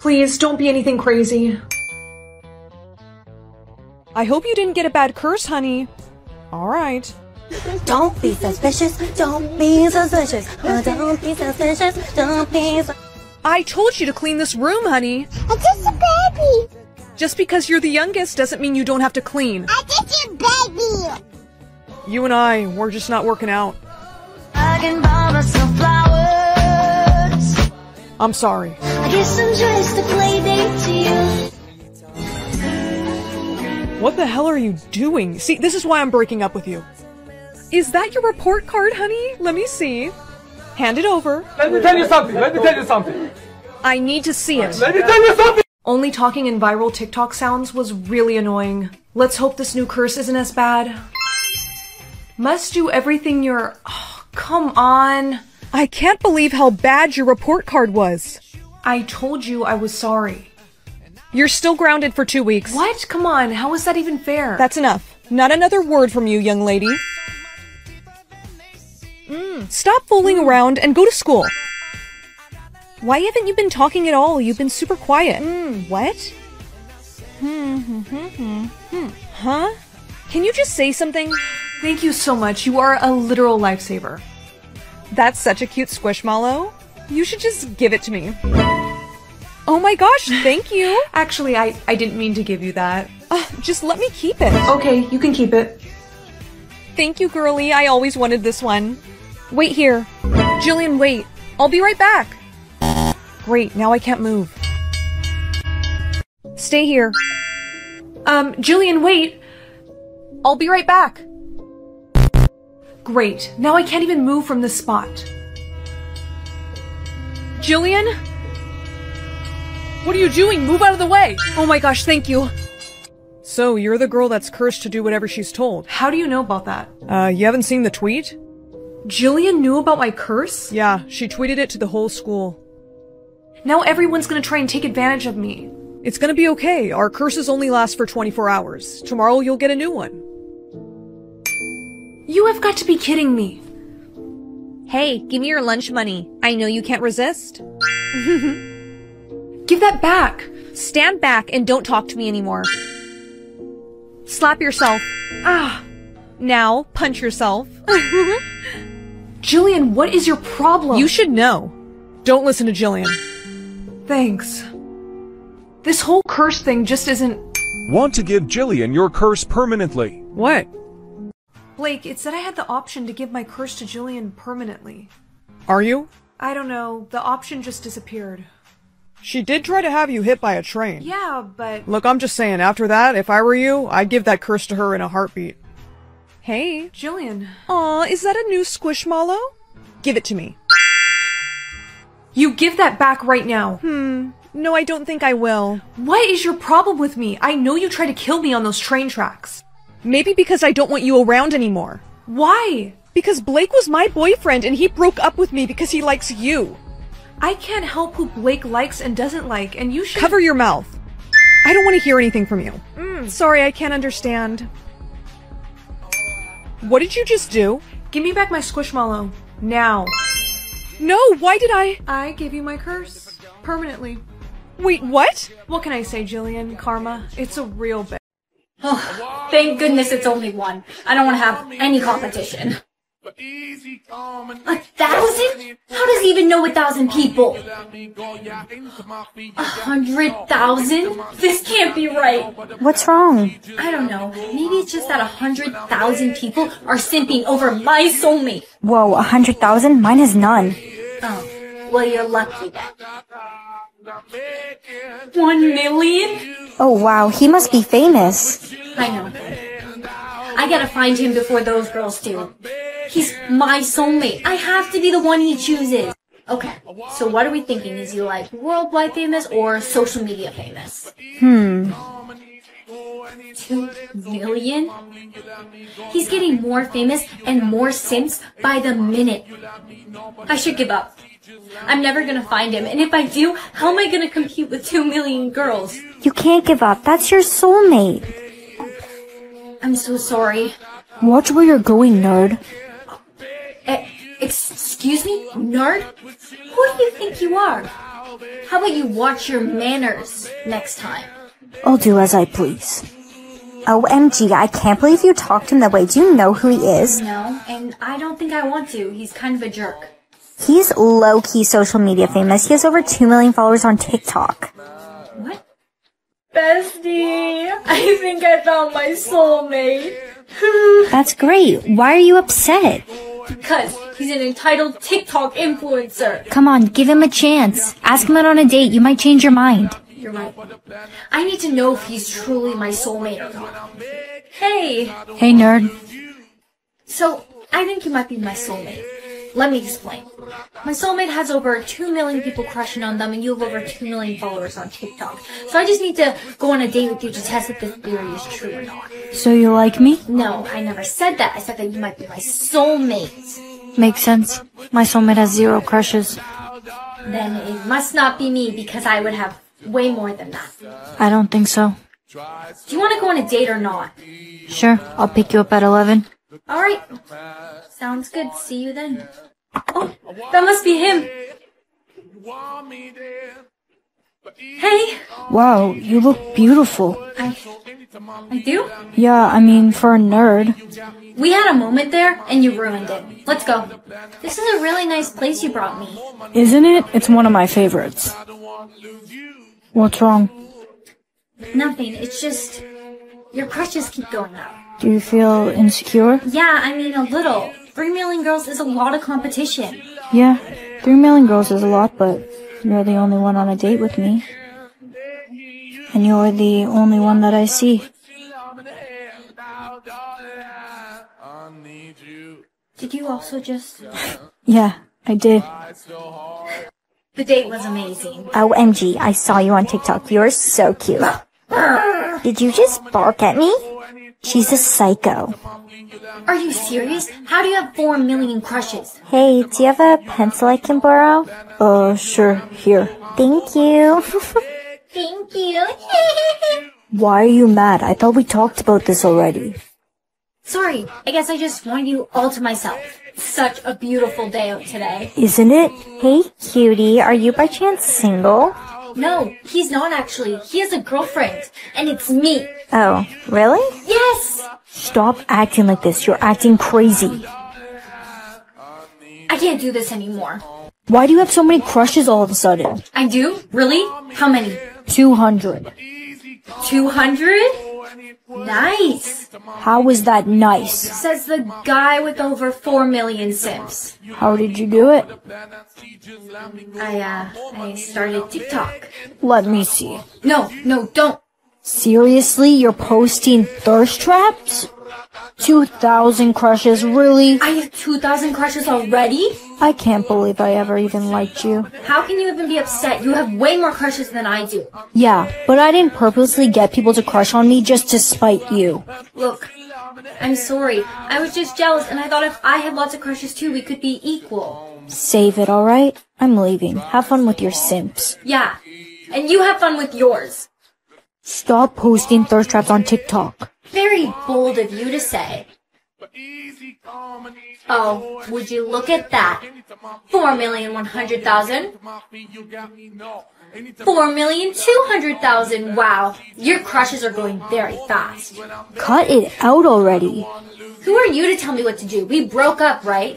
Please don't be anything crazy. I hope you didn't get a bad curse, honey. All right. Don't be suspicious. Don't be suspicious. Don't be suspicious. Don't be suspicious. I told you to clean this room, honey. I'm just a baby. Just because you're the youngest doesn't mean you don't have to clean. I'm just a baby. You and I, we're just not working out. I can buy myself flowers. I'm sorry. I guess I'm just a play date to you. What the hell are you doing? See, this is why I'm breaking up with you. Is that your report card, honey? Let me see. Hand it over. Let me tell you something. Let me tell you something. I need to see it. Let me tell you something. Only talking in viral TikTok sounds was really annoying. Let's hope this new curse isn't as bad. Must do everything you're... Oh, come on. I can't believe how bad your report card was. I told you I was sorry. You're still grounded for 2 weeks. What? Come on, how is that even fair? That's enough. Not another word from you, young lady. Stop fooling around and go to school. Why haven't you been talking at all? You've been super quiet. What? Huh? Can you just say something? Thank you so much. You are a literal lifesaver. That's such a cute Squishmallow. You should just give it to me. Oh my gosh, thank you. Actually, I didn't mean to give you that. Just let me keep it. Okay, you can keep it. Thank you, girly. I always wanted this one. Wait here. Jillian, wait. I'll be right back. Great, now I can't move. Stay here. Jillian, wait. I'll be right back. Great, now I can't even move from this spot. Jillian? What are you doing? Move out of the way! Oh my gosh, thank you. So, you're the girl that's cursed to do whatever she's told. How do you know about that? You haven't seen the tweet? Jillian knew about my curse? Yeah, she tweeted it to the whole school. Now everyone's gonna try and take advantage of me. It's gonna be okay. Our curses only last for 24 hours. Tomorrow you'll get a new one. You have got to be kidding me. Hey, give me your lunch money. I know you can't resist. Give that back! Stand back and don't talk to me anymore. Slap yourself. Ah! Now, punch yourself. Jillian, what is your problem? You should know. Don't listen to Jillian. Thanks. This whole curse thing just isn't... Want to give Jillian your curse permanently? What? Blake, it said I had the option to give my curse to Jillian permanently. Are you? I don't know. The option just disappeared. She did try to have you hit by a train. Yeah, but... Look, I'm just saying, after that, if I were you, I'd give that curse to her in a heartbeat. Hey. Jillian. Aw, is that a new Squishmallow? Give it to me. You give that back right now. No, I don't think I will. What is your problem with me? I know you try to kill me on those train tracks. Maybe because I don't want you around anymore. Why? Because Blake was my boyfriend and he broke up with me because he likes you. I can't help who Blake likes and doesn't like, and you should- Cover your mouth. I don't want to hear anything from you. Sorry, I can't understand. What did you just do? Give me back my Squishmallow. Now. No, why did I- I gave you my curse. Permanently. Wait, what? What can I say, Jillian? Karma. It's a real bitch. Oh, thank goodness it's only one. I don't want to have any competition. 1,000? How does he even know 1,000 people? 100,000? This can't be right. What's wrong? I don't know. Maybe it's just that 100,000 people are simping over my soulmate. Whoa, 100,000? Mine is none. Oh, well you're lucky then. 1,000,000? Oh wow, he must be famous. I know. I gotta find him before those girls do. He's my soulmate. I have to be the one he chooses. Okay, so what are we thinking? Is he like worldwide famous or social media famous? 2 million? He's getting more famous and more simps by the minute. I should give up. I'm never gonna find him, and if I do, how am I gonna compete with 2 million girls? You can't give up. That's your soulmate. I'm so sorry. Watch where you're going, nerd. Excuse me, nerd? Who do you think you are? How about you watch your manners next time? I'll do as I please. OMG, I can't believe you talked to him that way. Do you know who he is? No, and I don't think I want to. He's kind of a jerk. He's low-key social media famous. He has over 2 million followers on TikTok. What? Bestie, I think I found my soulmate. That's great. Why are you upset? Because he's an entitled TikTok influencer. Come on, give him a chance. Ask him out on a date. You might change your mind. You're right. I need to know if he's truly my soulmate or not. Hey. Hey, nerd. So, I think you might be my soulmate. Let me explain. My soulmate has over 2 million people crushing on them, and you have over 2 million followers on TikTok. So I just need to go on a date with you to test if this theory is true or not. So you like me? No, I never said that. I said that you might be my soulmate. Makes sense. My soulmate has 0 crushes. Then it must not be me, because I would have way more than that. I don't think so. Do you want to go on a date or not? Sure, I'll pick you up at 11. Alright. Sounds good. See you then. Oh, that must be him. Hey! Wow, you look beautiful. I do? Yeah, I mean, for a nerd. We had a moment there, and you ruined it. Let's go. This is a really nice place you brought me. Isn't it? It's one of my favorites. What's wrong? Nothing, it's just... your crushes keep going up. Do you feel insecure? Yeah, I mean a little. 3 million girls is a lot of competition. Yeah, 3 million girls is a lot, but you're the only one on a date with me. And you're the only one that I see. Did you also just... Yeah, I did. The date was amazing. OMG, I saw you on TikTok. You're so cute. Did you just bark at me? She's a psycho. Are you serious? How do you have 4 million crushes? Hey, do you have a pencil I can borrow? Sure. Here. Thank you. Thank you. Why are you mad? I thought we talked about this already. Sorry, I guess I just wanted you all to myself. Such a beautiful day out today. Isn't it? Hey, cutie, are you by chance single? No, he's not actually. He has a girlfriend, and it's me. Oh, really? Yes! Stop acting like this. You're acting crazy. I can't do this anymore. Why do you have so many crushes all of a sudden? I do? Really? How many? 200. 200? Nice. How is that nice? Says the guy with over 4 million simps. How did you do it? I started TikTok. Let me see. No, don't. Seriously, you're posting thirst traps? 2,000 crushes, really? I have 2,000 crushes already? I can't believe I ever even liked you. How can you even be upset? You have way more crushes than I do. Yeah, but I didn't purposely get people to crush on me just to spite you. Look, I'm sorry. I was just jealous, and I thought if I had lots of crushes too, we could be equal. Save it, alright? I'm leaving. Have fun with your simps. Yeah, and you have fun with yours. Stop posting thirst traps on TikTok. Very bold of you to say. Oh, would you look at that? 4,100,000. 4,200,000. Wow, your crushes are going very fast. Cut it out already. Who are you to tell me what to do? We broke up, right?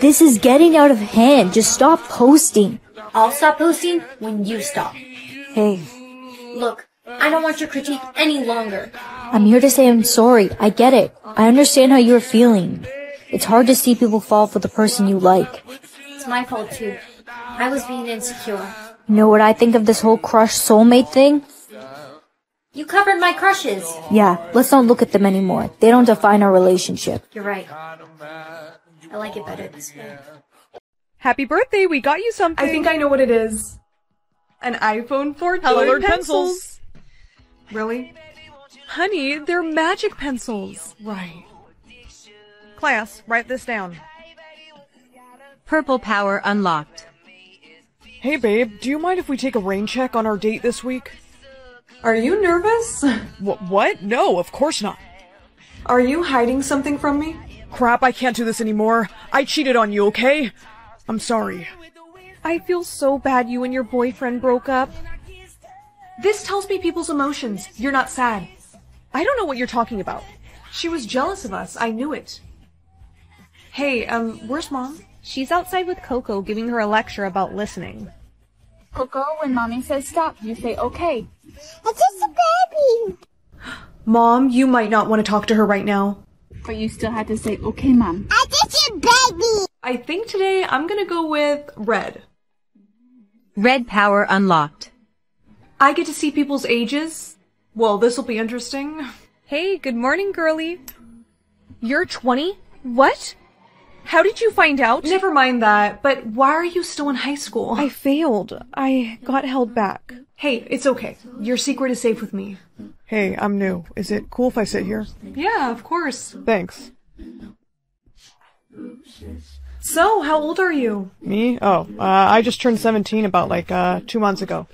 This is getting out of hand. Just stop posting. I'll stop posting when you stop. Hey. Look. I don't want your critique any longer. I'm here to say I'm sorry. I get it. I understand how you're feeling. It's hard to see people fall for the person you like. It's my fault too. I was being insecure. You know what I think of this whole crush soulmate thing? You covered my crushes. Yeah, let's not look at them anymore. They don't define our relationship. You're right. I like it better this way. Happy birthday, we got you something. I think I know what it is. An iPhone 4 colored pencils. Really? Honey, they're magic pencils. Right. Class, write this down. Purple power unlocked. Hey babe, do you mind if we take a rain check on our date this week? Are you nervous? What? No, of course not. Are you hiding something from me? Crap, I can't do this anymore. I cheated on you, okay? I'm sorry. I feel so bad you and your boyfriend broke up. This tells me people's emotions. You're not sad. I don't know what you're talking about. She was jealous of us. I knew it. Hey, where's Mom? She's outside with Coco, giving her a lecture about listening. Coco, when Mommy says stop, you say okay. It's just a baby. Mom, you might not want to talk to her right now. But you still had to say, okay, Mom. I just a baby. I think today I'm going to go with red. Red power unlocked. I get to see people's ages. Well, this will be interesting. Hey, good morning, girly. You're 20? What? How did you find out? Never mind that, but why are you still in high school? I failed. I got held back. Hey, it's okay. Your secret is safe with me. Hey, I'm new. Is it cool if I sit here? Yeah, of course. Thanks. So, how old are you? Me? Oh, I just turned 17 about, 2 months ago.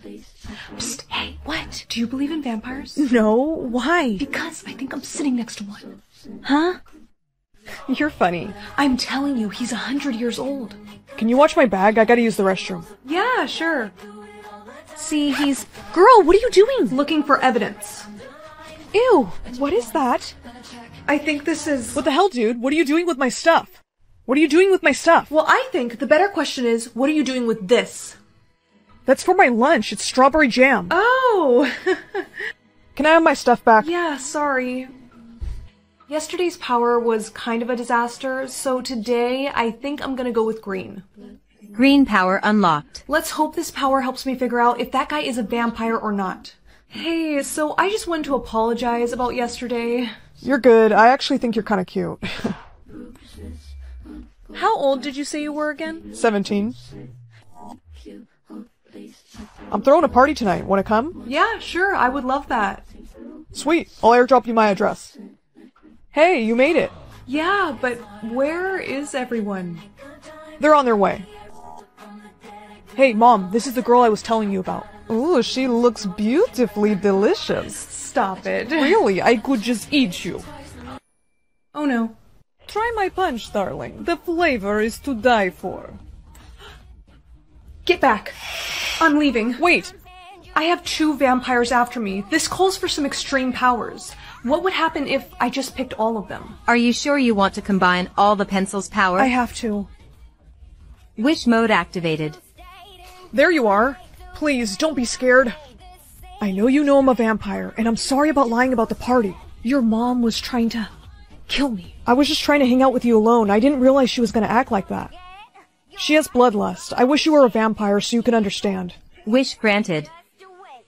Psst, hey, what? Do you believe in vampires? No, why? Because I think I'm sitting next to one. Huh? You're funny. I'm telling you, he's 100 years old. Can you watch my bag? I gotta use the restroom. Yeah, sure. See, he's... Girl, what are you doing? Looking for evidence. Ew, what is that? I think this is... What the hell, dude? What are you doing with my stuff? What are you doing with my stuff? Well, I think the better question is, what are you doing with this? That's for my lunch. It's strawberry jam. Oh! Can I have my stuff back? Yeah, sorry. Yesterday's power was kind of a disaster, so today I think I'm gonna go with green. Green power unlocked. Let's hope this power helps me figure out if that guy is a vampire or not. Hey, so I just wanted to apologize about yesterday. You're good. I actually think you're kind of cute. How old did you say you were again? 17. I'm throwing a party tonight. Want to come? Yeah, sure. I would love that. Sweet. I'll airdrop you my address. Hey, you made it. Yeah, but where is everyone? They're on their way. Hey, Mom, this is the girl I was telling you about. Ooh, she looks beautifully delicious. Stop it. Really, I could just eat you. Oh no. Try my punch, darling. The flavor is to die for. Get back. I'm leaving. Wait. I have 2 vampires after me. This calls for some extreme powers. What would happen if I just picked all of them? Are you sure you want to combine all the pencil's power? I have to. Wish mode activated. There you are. Please, don't be scared. I know I'm a vampire, and I'm sorry about lying about the party. Your mom was trying to kill me. I was just trying to hang out with you alone. I didn't realize she was going to act like that. She has bloodlust. I wish you were a vampire so you could understand. Wish granted.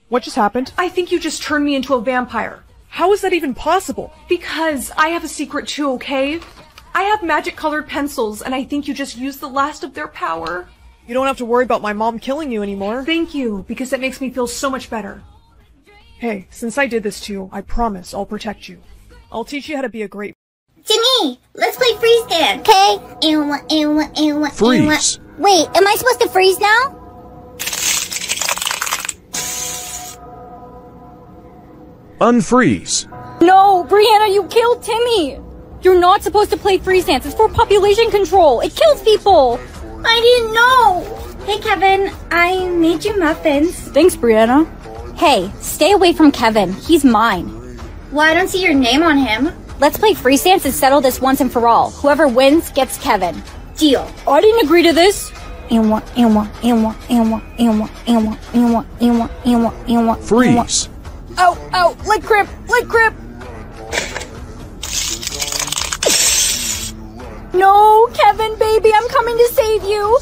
What just happened? I think you just turned me into a vampire. How is that even possible? Because I have a secret too, okay? I have magic-colored pencils, and I think you just used the last of their power. You don't have to worry about my mom killing you anymore. Thank you, because that makes me feel so much better. Hey, since I did this to you, I promise I'll protect you. I'll teach you how to be a great... Jimmy, let's play freeze dance, okay? Freeze! Wait, am I supposed to freeze now? Unfreeze! No, Brianna, you killed Timmy! You're not supposed to play freeze dance. It's for population control. It kills people. I didn't know. Hey, Kevin. I made you muffins. Thanks, Brianna. Hey, stay away from Kevin. He's mine. Well, I don't see your name on him. Let's play freeze dance and settle this once and for all. Whoever wins gets Kevin. Deal. I didn't agree to this. Freeze. Oh, leg grip. No, Kevin, baby, I'm coming to save you.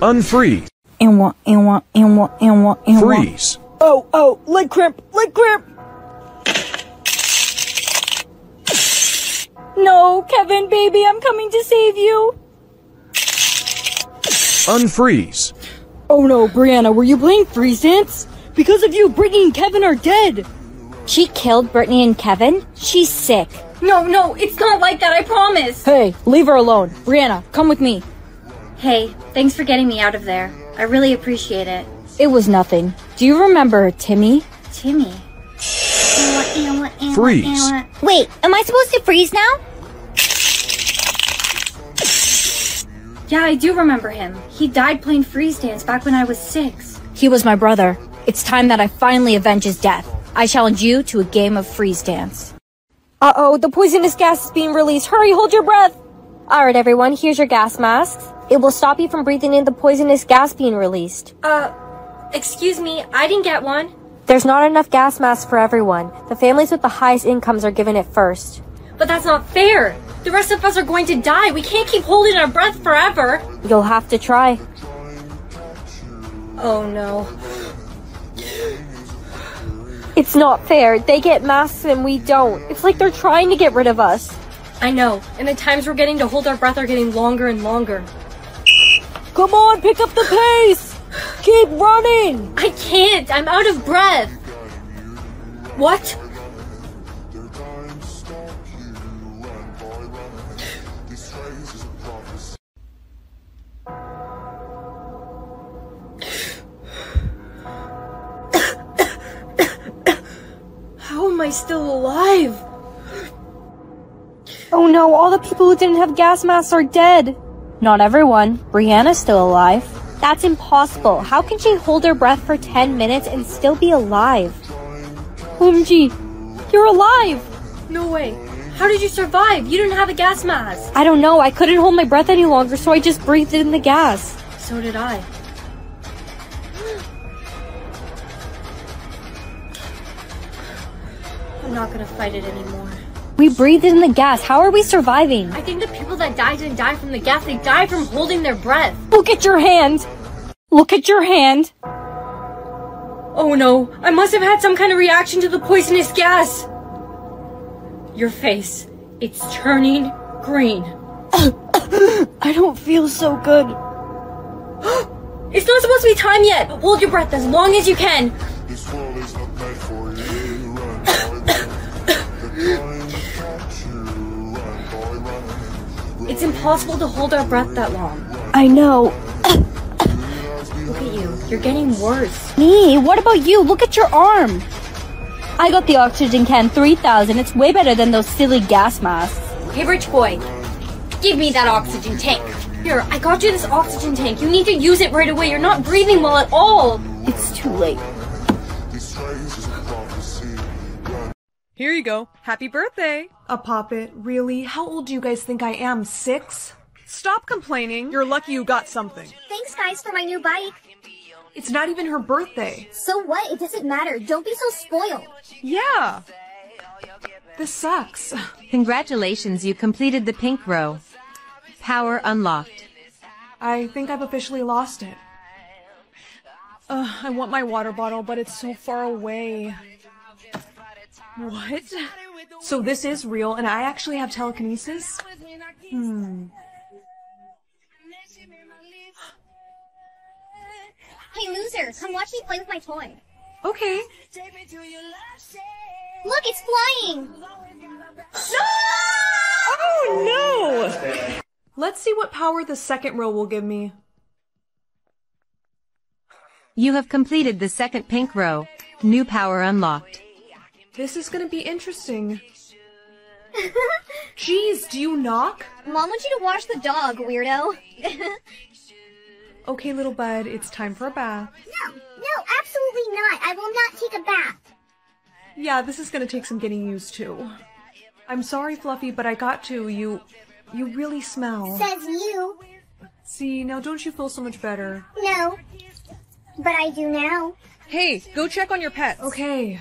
Unfreeze. Freeze. Oh, leg cramp. No, Kevin, baby, I'm coming to save you. Unfreeze. Oh no, Brianna, were you playing freeze dance? Because of you, Brittany and Kevin are dead. She killed Brittany and Kevin? She's sick. No, it's not like that, I promise. Hey, leave her alone. Brianna, come with me. Hey, thanks for getting me out of there. I really appreciate it. It was nothing. Do you remember Timmy? Timmy? Freeze. Wait, am I supposed to freeze now? Yeah, I do remember him. He died playing freeze dance back when I was 6. He was my brother. It's time that I finally avenge his death. I challenge you to a game of freeze dance. Uh-oh, the poisonous gas is being released. Hurry, hold your breath! Alright, everyone, here's your gas masks. It will stop you from breathing in the poisonous gas being released. Excuse me, I didn't get one. There's not enough gas masks for everyone. The families with the highest incomes are given it first. But that's not fair! The rest of us are going to die! We can't keep holding our breath forever! You'll have to try. Oh no. It's not fair. They get masks and we don't. It's like they're trying to get rid of us. I know, and the times we're getting to hold our breath are getting longer and longer. Come on, pick up the pace! Keep running! I can't! I'm out of breath! What? Am I still alive? Oh no, all the people who didn't have gas masks are dead. Not everyone. Brianna's still alive. That's impossible. How can she hold her breath for 10 minutes and still be alive? OMG, you're alive! No way. How did you survive? You didn't have a gas mask. I don't know. I couldn't hold my breath any longer, so I just breathed in the gas. So did I. I'm not gonna fight it anymore. We breathed in the gas. How are we surviving? I think the people that died didn't die from the gas. They died from holding their breath. Look at your hand. Look at your hand. Oh no. I must have had some kind of reaction to the poisonous gas. Your face. It's turning green. I don't feel so good. It's not supposed to be time yet. Hold your breath as long as you can. This world is not made for you. It's impossible to hold our breath that long. I know. Look at you. You're getting worse. Me? What about you? Look at your arm. I got the oxygen can 3000. It's way better than those silly gas masks. Hey, rich boy. Give me that oxygen tank. Here, I got you this oxygen tank. You need to use it right away. You're not breathing well at all. It's too late. Here you go. Happy birthday! A poppet? Really? How old do you guys think I am? 6? Stop complaining. You're lucky you got something. Thanks, guys, for my new bike. It's not even her birthday. So what? It doesn't matter. Don't be so spoiled. Yeah. This sucks. Congratulations, you completed the pink row. Power unlocked. I think I've officially lost it. I want my water bottle, but it's so far away. What? So this is real, and I actually have telekinesis? Hey, loser, come watch me play with my toy. Okay. Look, it's flying! Oh, no! Let's see what power the second row will give me. You have completed the second pink row. New power unlocked. This is gonna be interesting. Jeez, do you knock? Mom wants you to wash the dog, weirdo. Okay, little bud, it's time for a bath. No, absolutely not. I will not take a bath. Yeah, this is gonna take some getting used to. I'm sorry, Fluffy, but I got to. You really smell. Says you. See, now don't you feel so much better? No, but I do now. Hey, go check on your pets. Okay.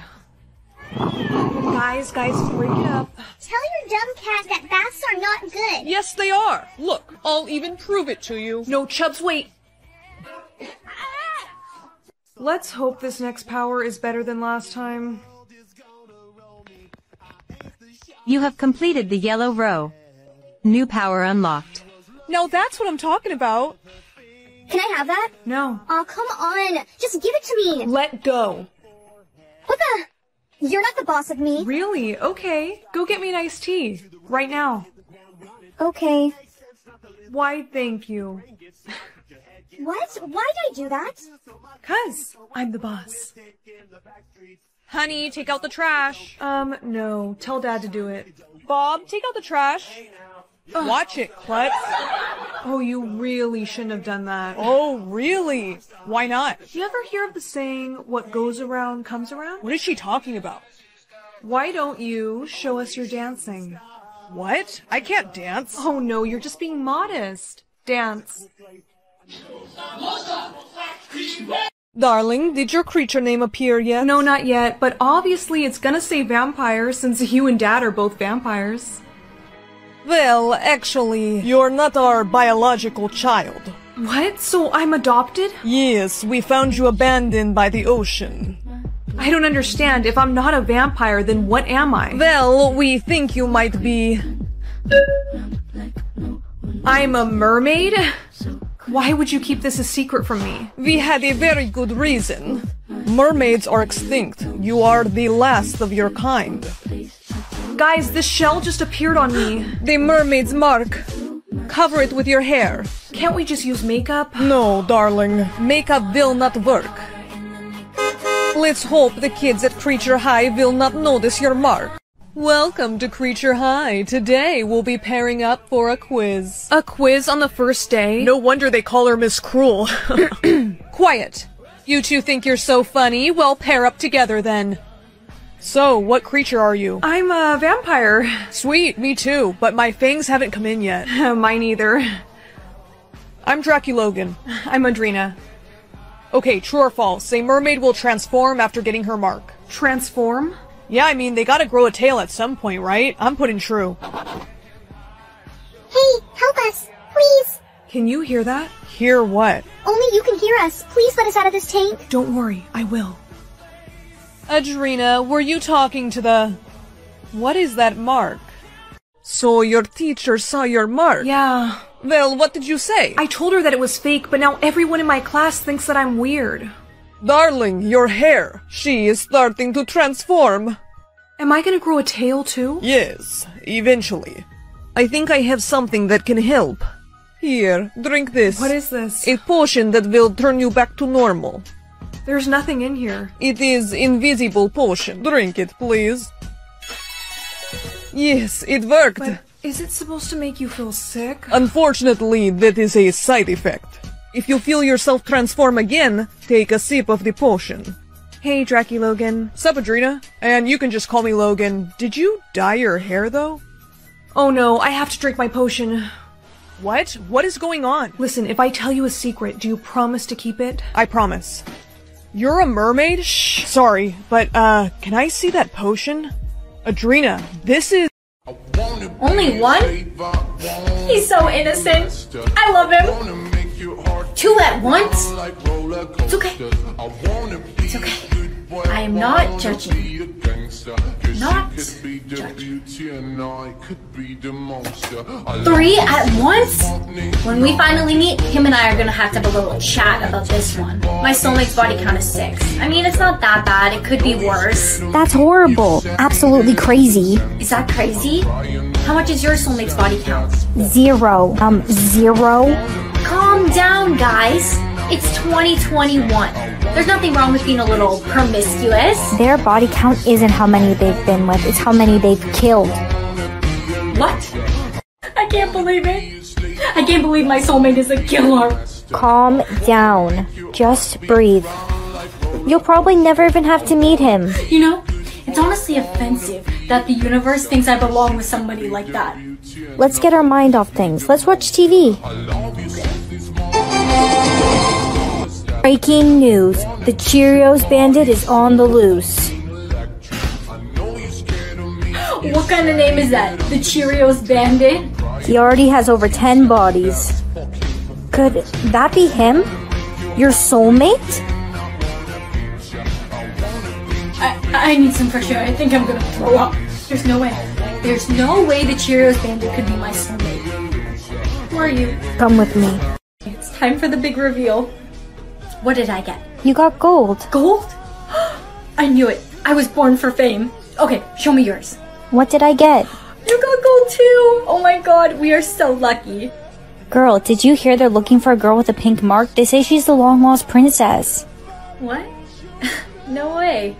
Guys, break it up. Tell your dumb cat that baths are not good. Yes, they are. Look, I'll even prove it to you. No, Chubbs, wait. Let's hope this next power is better than last time. You have completed the yellow row. New power unlocked. Now that's what I'm talking about. Can I have that? No. Oh, come on. Just give it to me. Let go. What the... You're not the boss of me. Really? Okay. Go get me an iced tea. Right now. Okay. Why, thank you. What? Why did I do that? 'Cause I'm the boss. Honey, take out the trash. No. Tell Dad to do it. Bob, take out the trash. Watch it, klutz. Oh, you really shouldn't have done that. Oh, really? Why not? You ever hear of the saying, what goes around comes around? What is she talking about? Why don't you show us your dancing? What? I can't dance. Oh, no, you're just being modest. Dance. Darling, did your creature name appear yet? No, not yet, but obviously it's gonna say vampire since you and Dad are both vampires. Well, actually, you're not our biological child. What? So I'm adopted? Yes, we found you abandoned by the ocean. I don't understand. If I'm not a vampire, then what am I? Well, we think you might be... I'm a mermaid? Why would you keep this a secret from me? We had a very good reason. Mermaids are extinct. You are the last of your kind. Guys, this shell just appeared on me. The mermaid's mark. Cover it with your hair. Can't we just use makeup? No, darling. Makeup will not work. Let's hope the kids at Creature High will not notice your mark. Welcome to Creature High. Today we'll be pairing up for a quiz. A quiz on the first day? No wonder they call her Miss Cruel. Quiet. You two think you're so funny? Well, pair up together then. So, what creature are you? I'm a vampire. Sweet, me too, but my fangs haven't come in yet. Mine either. I'm Draculogan. I'm Adrena. Okay, true or false, a mermaid will transform after getting her mark. Transform? Yeah, I mean, they gotta grow a tail at some point, right? I'm putting true. Hey, help us, please! Can you hear that? Hear what? Only you can hear us. Please let us out of this tank. Don't worry, I will. Adrena, were you talking to the... What is that mark? So your teacher saw your mark? Yeah. Well, what did you say? I told her that it was fake, but now everyone in my class thinks that I'm weird. Darling, your hair. She is starting to transform. Am I gonna grow a tail too? Yes, eventually. I think I have something that can help. Here, drink this. What is this? A potion that will turn you back to normal. There's nothing in here. It is invisible potion. Drink it, please. Yes, it worked. But is it supposed to make you feel sick? Unfortunately, that is a side effect. If you feel yourself transform again, take a sip of the potion. Hey, Draculogan. Sup, Adrena? And you can just call me Logan. Did you dye your hair, though? Oh no, I have to drink my potion. What? What is going on? Listen, if I tell you a secret, do you promise to keep it? I promise. You're a mermaid? Shh. Sorry, but, can I see that potion? Adrena, this is... Only one? He's so innocent. I love him. Two at once? It's okay. It's okay. I am not judging. Not judging. Three at once? When we finally meet, him and I are gonna have to have a little chat about this one. My soulmate's body count is 6. I mean, it's not that bad. It could be worse. That's horrible. Absolutely crazy. Is that crazy? How much is your soulmate's body count? 0. 0? Calm down, guys. It's 2021. There's nothing wrong with being a little promiscuous. Their body count isn't how many they've been with, it's how many they've killed. What? I can't believe it. I can't believe my soulmate is a killer. Calm down. Just breathe. You'll probably never even have to meet him. You know, it's honestly offensive that the universe thinks I belong with somebody like that. Let's get our mind off things. Let's watch TV. Breaking news. The Cheerios Bandit is on the loose. What kind of name is that? The Cheerios Bandit? He already has over 10 bodies. Could that be him? Your soulmate? I need some fresh air. I think I'm gonna throw up. There's no way. There's no way the Cheerios Bandit could be my soulmate. Who are you? Come with me. It's time for the big reveal. What did I get? You got gold. Gold? I knew it. I was born for fame. Okay, show me yours. What did I get? You got gold too! Oh my god, we are so lucky. Girl, did you hear they're looking for a girl with a pink mark? They say she's the long-lost princess. What? No way.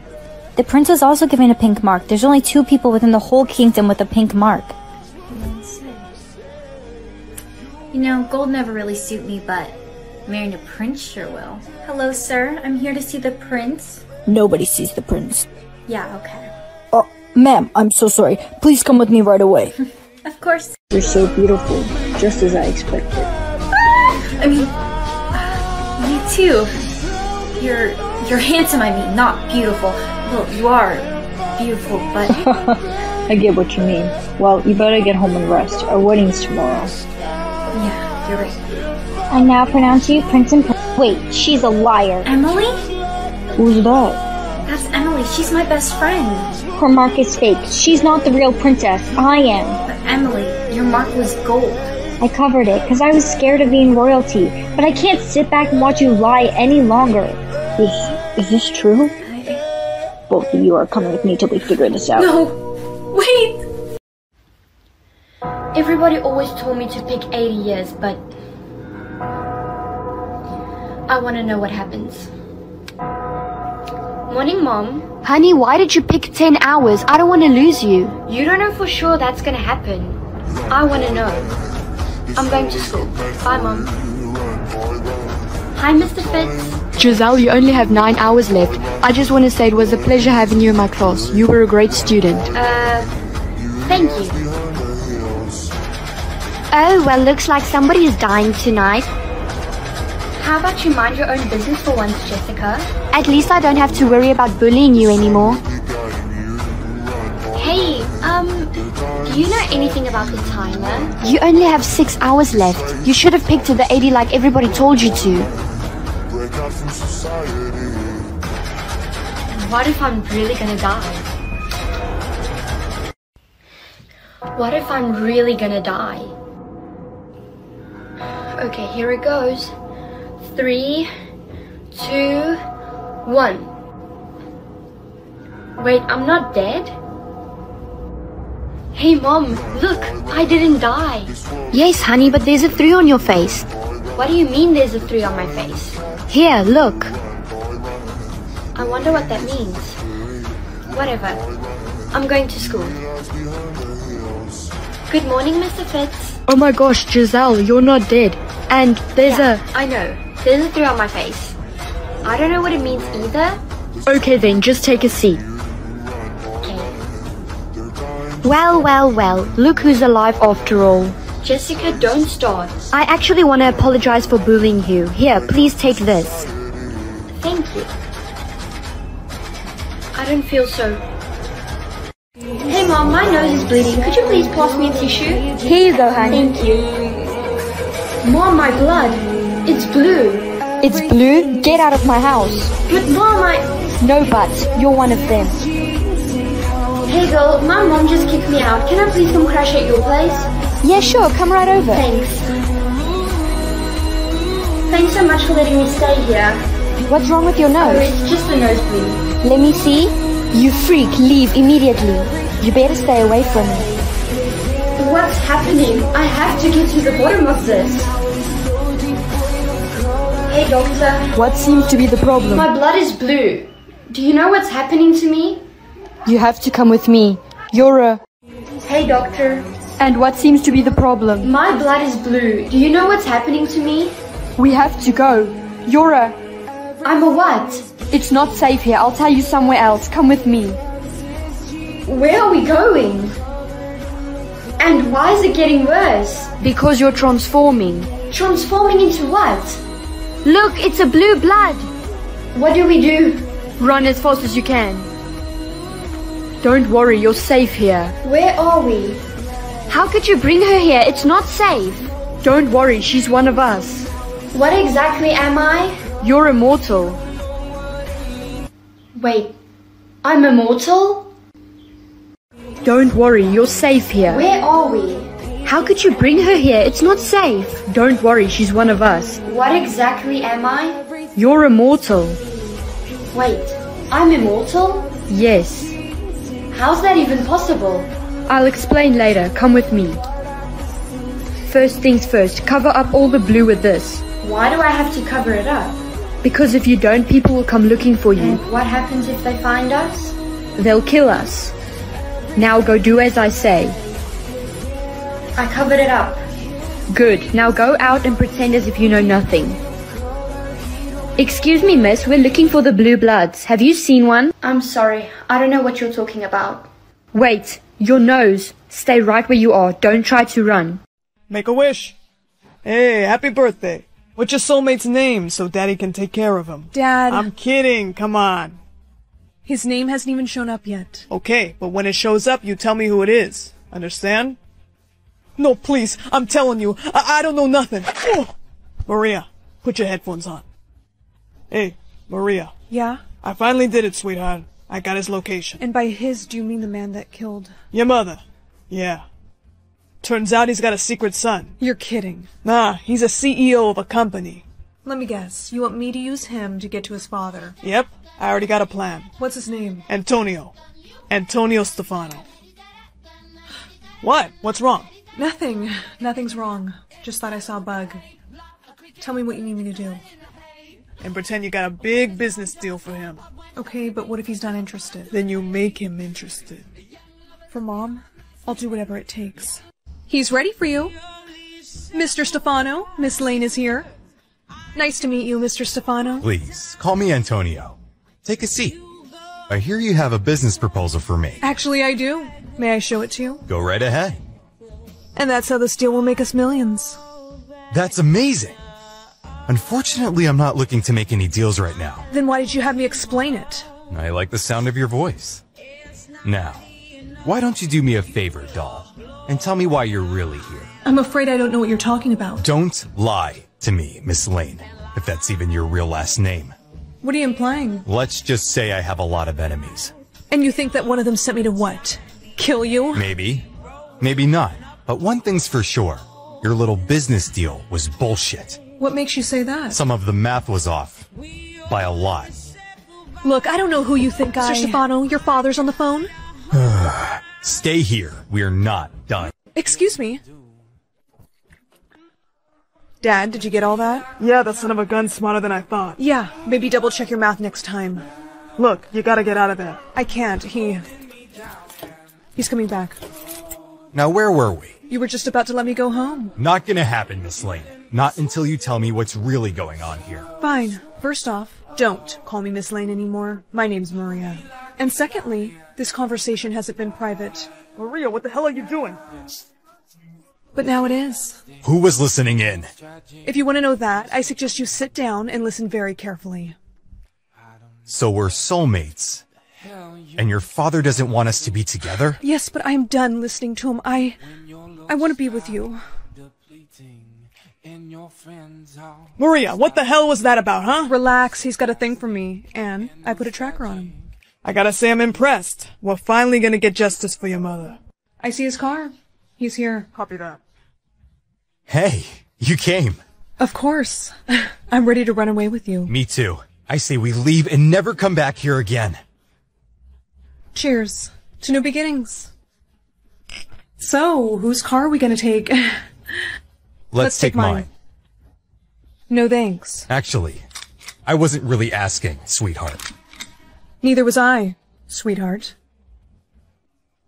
The prince was also given a pink mark. There's only 2 people within the whole kingdom with a pink mark. You know, gold never really suit me, but marrying a prince sure will. Hello, sir. I'm here to see the prince. Nobody sees the prince. Yeah, okay. Oh, ma'am, I'm so sorry. Please come with me right away. Of course. You're so beautiful, just as I expected. Ah! I mean, you too. You're handsome, I mean, not beautiful. Well, you are beautiful, but... I get what you mean. Well, you better get home and rest. Our wedding's tomorrow. Yeah, you're right. I now pronounce you Prince and Prince. Wait, she's a liar. Emily? Who's that? That's Emily. She's my best friend. Her mark is fake. She's not the real princess. I am. But Emily, your mark was gold. I covered it because I was scared of being royalty. But I can't sit back and watch you lie any longer. Is this true? Both of you are coming with me till we figure this out. No! Wait! Everybody always told me to pick 80 years, but... I want to know what happens. Morning, Mom. Honey, why did you pick 10 hours? I don't want to lose you. You don't know for sure that's going to happen. I want to know. I'm going to school. Bye, Mom. Hi, Mr. Fitz. Giselle, you only have 9 hours left. I just want to say it was a pleasure having you in my class. You were a great student. Thank you. Oh, well, looks like somebody is dying tonight. How about you mind your own business for once, Jessica? At least I don't have to worry about bullying you anymore. Hey, do you know anything about the timer? You only have 6 hours left. You should have picked to the 80 like everybody told you to. What if I'm really gonna die? What if I'm really gonna die? Okay, here it goes. 3, 2, 1. Wait, I'm not dead? Hey, Mom, look, I didn't die. Yes, honey, but there's a 3 on your face. What do you mean there's a 3 on my face? Here, look. I wonder what that means. Whatever. I'm going to school. Good morning, Mr. Fitz. Oh my gosh, Giselle, you're not dead. And there's I know. There's a 3 on my face. I don't know what it means either. Okay then, just take a seat. Okay. Well, well, well. Look who's alive after all. Jessica, don't start. I actually want to apologize for bullying you. Here, please take this. Thank you. I don't feel so... Hey Mom, my nose is bleeding. Could you please pass me a tissue? Here you go, honey. Thank you. Mom, my blood. It's blue. It's blue? Get out of my house. But Mom, I... No buts. You're one of them. Hey girl, my mom just kicked me out. Can I please come crash at your place? Yeah, sure. Come right over. Thanks. Thanks so much for letting me stay here. What's wrong with your nose? Oh, it's just a nosebleed. Let me see. You freak. Leave immediately. You better stay away from me. What's happening? I have to get to the bottom of this. Hey doctor. What seems to be the problem? My blood is blue. Do you know what's happening to me? You have to come with me. You're a... Hey doctor. And what seems to be the problem? My blood is blue. Do you know what's happening to me? We have to go. You're a... I'm a what? It's not safe here. I'll tell you somewhere else. Come with me. Where are we going? And why is it getting worse? Because you're transforming. Transforming into what? Look, it's a blue blood. What do we do? Run as fast as you can. Don't worry, you're safe here. Where are we? How could you bring her here? It's not safe. Don't worry, she's one of us. What exactly am I? You're immortal. Wait, I'm immortal? Don't worry, you're safe here. Where are we? How could you bring her here? It's not safe. Don't worry, she's one of us. What exactly am I? You're immortal. Wait, I'm immortal? Yes. How's that even possible? I'll explain later. Come with me. First things first, cover up all the blue with this. Why do I have to cover it up? Because if you don't, people will come looking for you. And what happens if they find us? They'll kill us. Now go do as I say. I covered it up. Good. Now go out and pretend as if you know nothing. Excuse me, miss. We're looking for the blue bloods. Have you seen one? I'm sorry. I don't know what you're talking about. Wait. Your nose. Stay right where you are. Don't try to run. Make a wish. Hey, happy birthday. What's your soulmate's name so Daddy can take care of him? Dad. I'm kidding. Come on. His name hasn't even shown up yet. Okay, but when it shows up, you tell me who it is. Understand? No, please. I'm telling you. I don't know nothing. Oh. Maria, put your headphones on. Hey, Maria. Yeah? I finally did it, sweetheart. I got his location. And by his, do you mean the man that killed? Your mother. Yeah. Turns out he's got a secret son. You're kidding. Nah, he's a CEO of a company. Let me guess. You want me to use him to get to his father? Yep. I already got a plan. What's his name? Antonio. Antonio Stefano. What? What's wrong? Nothing. Nothing's wrong. Just thought I saw a bug. Tell me what you need me to do. And pretend you got a big business deal for him. Okay, but what if he's not interested? Then you make him interested. For Mom, I'll do whatever it takes. He's ready for you. Mr. Stefano, Miss Lane is here. Nice to meet you, Mr. Stefano. Please, call me Antonio. Take a seat. I hear you have a business proposal for me. Actually, I do. May I show it to you? Go right ahead. And that's how this deal will make us millions. That's amazing. Unfortunately, I'm not looking to make any deals right now. Then why did you have me explain it? I like the sound of your voice. Now, why don't you do me a favor, doll, and tell me why you're really here? I'm afraid I don't know what you're talking about. Don't lie to me, Miss Lane, if that's even your real last name. What are you implying? Let's just say I have a lot of enemies. And you think that one of them sent me to what? Kill you? Maybe. Maybe not. But one thing's for sure. Your little business deal was bullshit. What makes you say that? Some of the math was off. By a lot. Look, I don't know who you think I... Mr. Stefano, your father's on the phone? Stay here. We're not done. Excuse me. Dad, did you get all that? Yeah, that son of a gun's smarter than I thought. Yeah, maybe double check your mouth next time. Look, you gotta get out of there. I can't. He's coming back. Now where were we? You were just about to let me go home. Not gonna happen, Miss Lane. Not until you tell me what's really going on here. Fine. First off, don't call me Miss Lane anymore. My name's Maria. And secondly, this conversation hasn't been private. Maria, what the hell are you doing? But now it is. Who was listening in? If you want to know that, I suggest you sit down and listen very carefully. So we're soulmates. And your father doesn't want us to be together? Yes, but I'm done listening to him. I want to be with you. Maria, what the hell was that about, huh? Relax, he's got a thing for me, and I put a tracker on him. I gotta say I'm impressed. We're finally gonna get justice for your mother. I see his car. He's here. Copy that. Hey, you came. Of course. I'm ready to run away with you. Me too. I say we leave and never come back here again. Cheers to new beginnings. So, whose car are we gonna take? Let's take mine. No thanks. Actually, I wasn't really asking, sweetheart. Neither was I, sweetheart.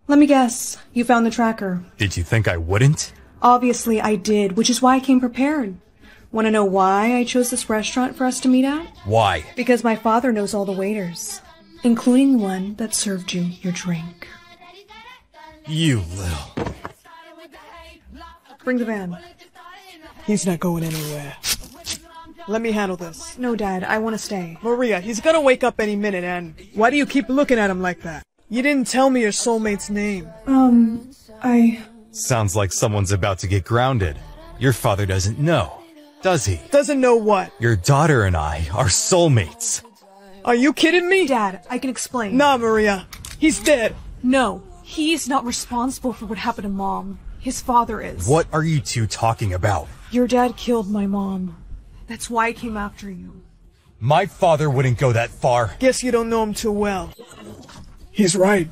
Let me guess, you found the tracker. Did you think I wouldn't? Obviously I did, which is why I came prepared. Want to know why I chose this restaurant for us to meet at? Why? Because my father knows all the waiters, including one that served you your drink. You little... Bring the van. He's not going anywhere. Let me handle this. No, Dad, I want to stay. Maria, he's gonna wake up any minute, and why do you keep looking at him like that? You didn't tell me your soulmate's name. Sounds like someone's about to get grounded. Your father doesn't know, does he? Doesn't know what? Your daughter and I are soulmates. Are you kidding me? Dad, I can explain. Nah, Maria. He's dead. No, he's not responsible for what happened to Mom. His father is. What are you two talking about? Your dad killed my mom. That's why I came after you. My father wouldn't go that far. Guess you don't know him too well. He's right.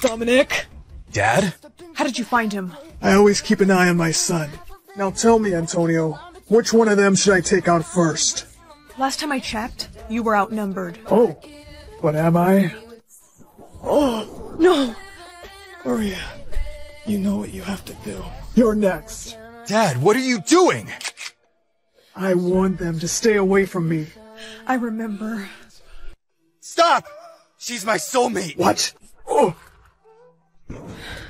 Dominic? Dad? How did you find him? I always keep an eye on my son. Now tell me, Antonio, which one of them should I take out first? Last time I checked, you were outnumbered. Oh, but am I? Oh, no! Maria. You know what you have to do. You're next. Dad, what are you doing? I warned them to stay away from me. I remember. Stop! She's my soulmate! What? Oh!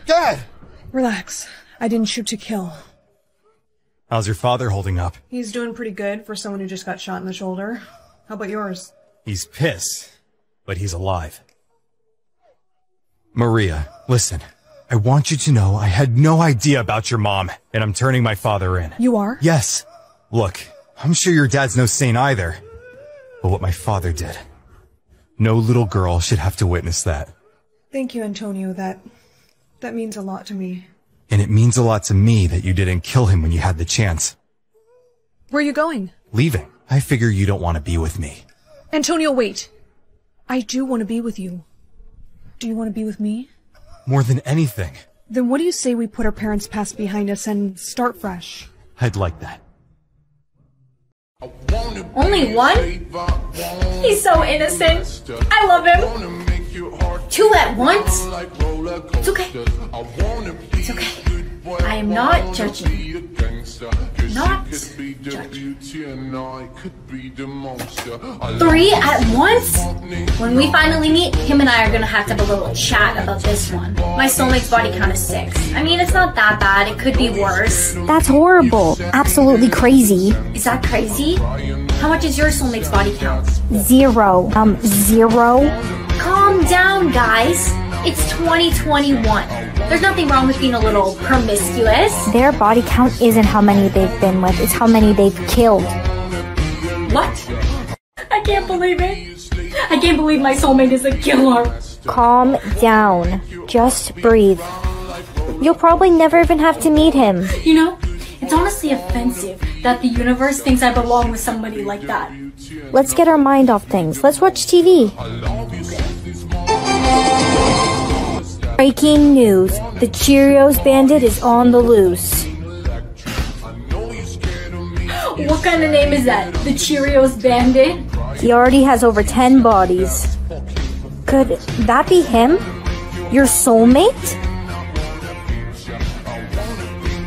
Dad! Relax. I didn't shoot to kill. How's your father holding up? He's doing pretty good for someone who just got shot in the shoulder. How about yours? He's pissed, but he's alive. Maria, listen. I want you to know I had no idea about your mom, and I'm turning my father in. You are? Yes. Look, I'm sure your dad's no saint either. But what my father did, no little girl should have to witness that. Thank you, Antonio. That means a lot to me. And it means a lot to me that you didn't kill him when you had the chance. Where are you going? Leaving. I figure you don't want to be with me. Antonio, wait. I do want to be with you. Do you want to be with me? More than anything. Then what do you say we put our parents' past behind us and start fresh? I'd like that. Only one? He's so innocent. I love him. Two at once? It's okay. It's okay. I am not judging. Not judging. Three at once? When we finally meet, him and I are gonna have to have a little chat about this one. My soulmate's body count is 6. I mean, it's not that bad. It could be worse. That's horrible. Absolutely crazy. Is that crazy? How much is your soulmate's body count? 0. 0? Calm down, guys. It's 2021. There's nothing wrong with being a little promiscuous. Their body count isn't how many they've been with, it's how many they've killed. What? I can't believe it. I can't believe my soulmate is a killer. Calm down. Just breathe. You'll probably never even have to meet him. You know, it's honestly offensive that the universe thinks I belong with somebody like that. Let's get our mind off things. Let's watch TV. Breaking news, the Cheerios Bandit is on the loose. What kind of name is that? The Cheerios Bandit? He already has over 10 bodies. Could that be him? Your soulmate?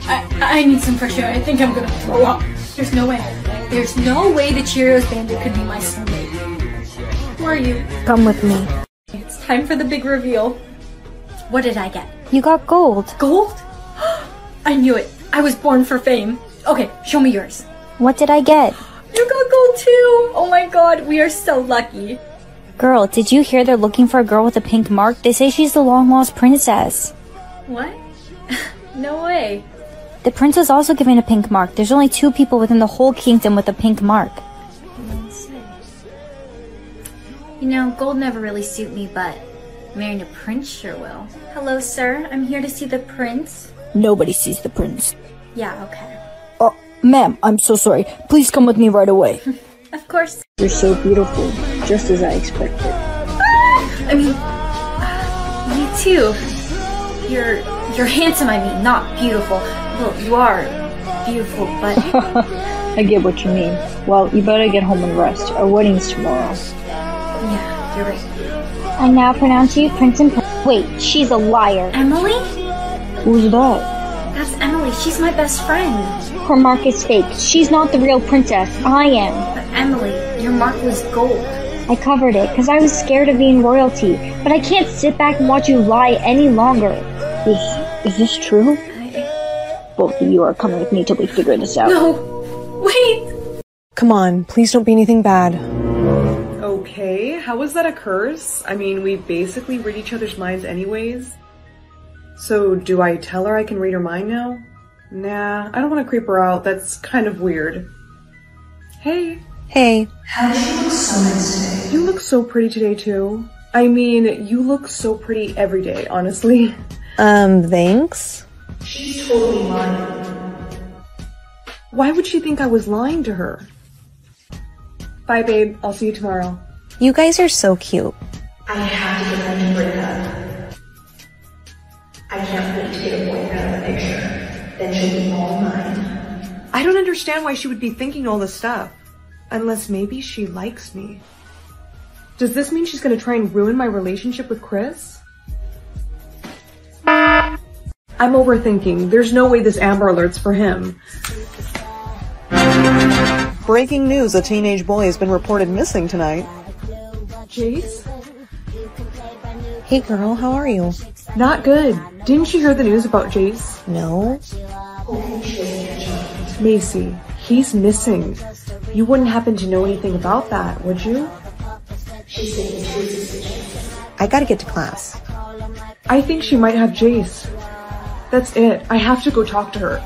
I need some fresh air. I think I'm gonna throw up. There's no way. There's no way the Cheerios Bandit could be my soulmate. Who are you? Come with me. It's time for the big reveal. What did I get? You got gold. Gold? I knew it. I was born for fame. Okay, show me yours. What did I get? You got gold too! Oh my god, we are so lucky. Girl, did you hear they're looking for a girl with a pink mark? They say she's the long-lost princess. What? No way. The prince was also given a pink mark. There's only 2 people within the whole kingdom with a pink mark. You know, gold never really suit me, but marrying a prince sure will. Hello, sir. I'm here to see the prince. Nobody sees the prince. Yeah, okay. Oh, ma'am, I'm so sorry. Please come with me right away. Of course. You're so beautiful, just as I expected. Ah! I mean, you too. You're handsome, I mean, not beautiful. Well, you are beautiful, but... I get what you mean. Well, you better get home and rest. Our wedding's tomorrow. Yeah, you're right. I now pronounce you Prince and Prince. Wait, she's a liar. Emily? Who's that? That's Emily. She's my best friend. Her mark is fake. She's not the real princess. I am. But Emily, your mark was gold. I covered it because I was scared of being royalty. But I can't sit back and watch you lie any longer. Is this true? Both of you are coming with me till we figure this out. No! Wait! Come on, please don't be anything bad. Okay, how is that a curse? I mean, we basically read each other's minds anyways. So, do I tell her I can read her mind now? Nah, I don't want to creep her out. That's kind of weird. Hey. Hey. How did you look so nice today? You look so pretty today, too. I mean, you look so pretty every day, honestly. Thanks? She told me mine. Why would she think I was lying to her? Bye, babe. I'll see you tomorrow. You guys are so cute. I have to get them to break up. I can't wait to get a boyfriend out of the picture. Then she'll be all mine. I don't understand why she would be thinking all this stuff. Unless maybe she likes me. Does this mean she's gonna try and ruin my relationship with Chris? I'm overthinking. There's no way this Amber Alert's for him. Breaking news, a teenage boy has been reported missing tonight. Jace? Hey girl, how are you? Not good. Didn't you hear the news about Jace? No. Macy, he's missing. You wouldn't happen to know anything about that, would you? I gotta get to class. I think she might have Jace. That's it. I have to go talk to her.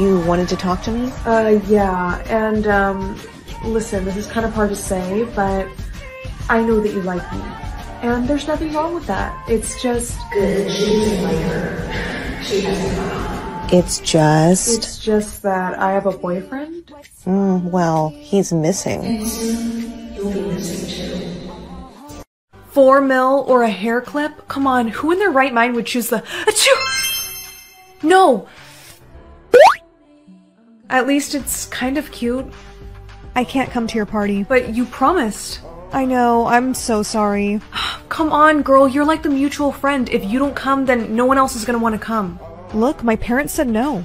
You wanted to talk to me? Yeah. And, listen, this is kind of hard to say, but I know that you like me. And there's nothing wrong with that. It's just... It's just that I have a boyfriend? Well, he's missing. You'll be missing too. 4 mil or a hair clip? Come on, who in their right mind would choose the... Achoo! No! At least it's kind of cute. I can't come to your party. But you promised. I know, I'm so sorry. Come on, girl, you're like the mutual friend. If you don't come, then no one else is gonna want to come. Look, my parents said no.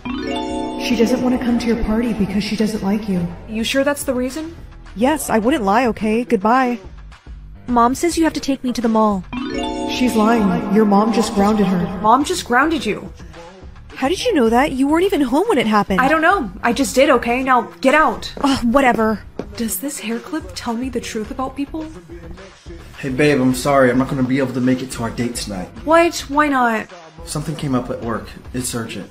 She doesn't want to come to your party because she doesn't like you. You sure that's the reason? Yes, I wouldn't lie, okay? Goodbye. Mom says you have to take me to the mall. She's lying. Your mom just grounded her. Mom just grounded you? How did you know that? You weren't even home when it happened. I don't know. I just did, okay? Now get out. Oh, whatever. Does this hair clip tell me the truth about people? Hey babe, I'm sorry. I'm not going to be able to make it to our date tonight. What? Why not? Something came up at work. It's urgent.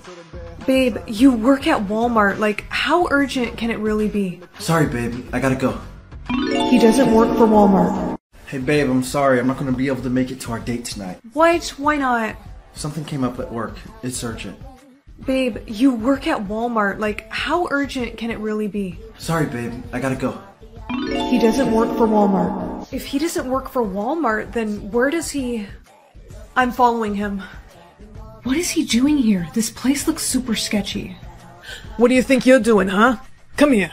Babe, you work at Walmart. Like, how urgent can it really be? Sorry babe, I gotta go. He doesn't work for Walmart. Hey babe, I'm sorry, I'm not going to be able to make it to our date tonight. What? Why not? Something came up at work. It's urgent. Babe, you work at Walmart. Like, how urgent can it really be? Sorry babe, I gotta go. He doesn't work for Walmart. If he doesn't work for Walmart, then where does he... I'm following him. What is he doing here? This place looks super sketchy. What do you think you're doing, huh? Come here.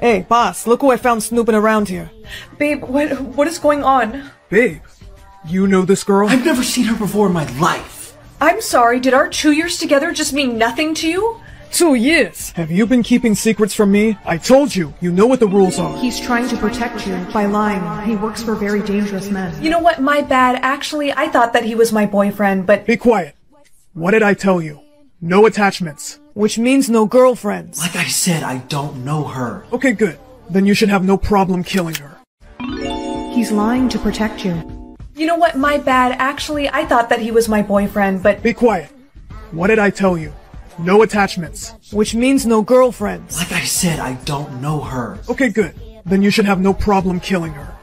Hey, boss, look who I found snooping around here. Babe, what is going on? Babe, you know this girl? I've never seen her before in my life. I'm sorry, did our 2 years together just mean nothing to you? 2 years? Have you been keeping secrets from me? I told you, you know what the rules are. He's trying to protect you by lying. He works for very dangerous men. You know what, my bad. Actually, I thought that he was my boyfriend, but... Be quiet. What did I tell you? No attachments. Which means no girlfriends. Like I said, I don't know her. Okay, good. Then you should have no problem killing her. He's lying to protect you. You know what? My bad. Actually, I thought that he was my boyfriend, but... Be quiet. What did I tell you? No attachments. Which means no girlfriends. Like I said, I don't know her. Okay, good. Then you should have no problem killing her.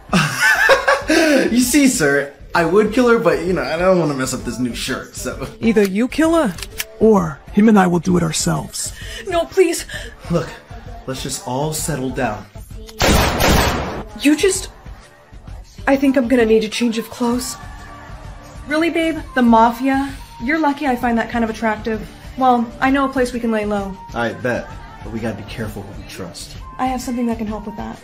You see, sir, I would kill her, but, you know, I don't want to mess up this new shirt, so... Either you kill her... Or, him and I will do it ourselves. No, please. Look, let's just all settle down. You just... I think I'm gonna need a change of clothes. Really, babe? The mafia? You're lucky I find that kind of attractive. Well, I know a place we can lay low. I bet, but we gotta be careful who we trust. I have something that can help with that.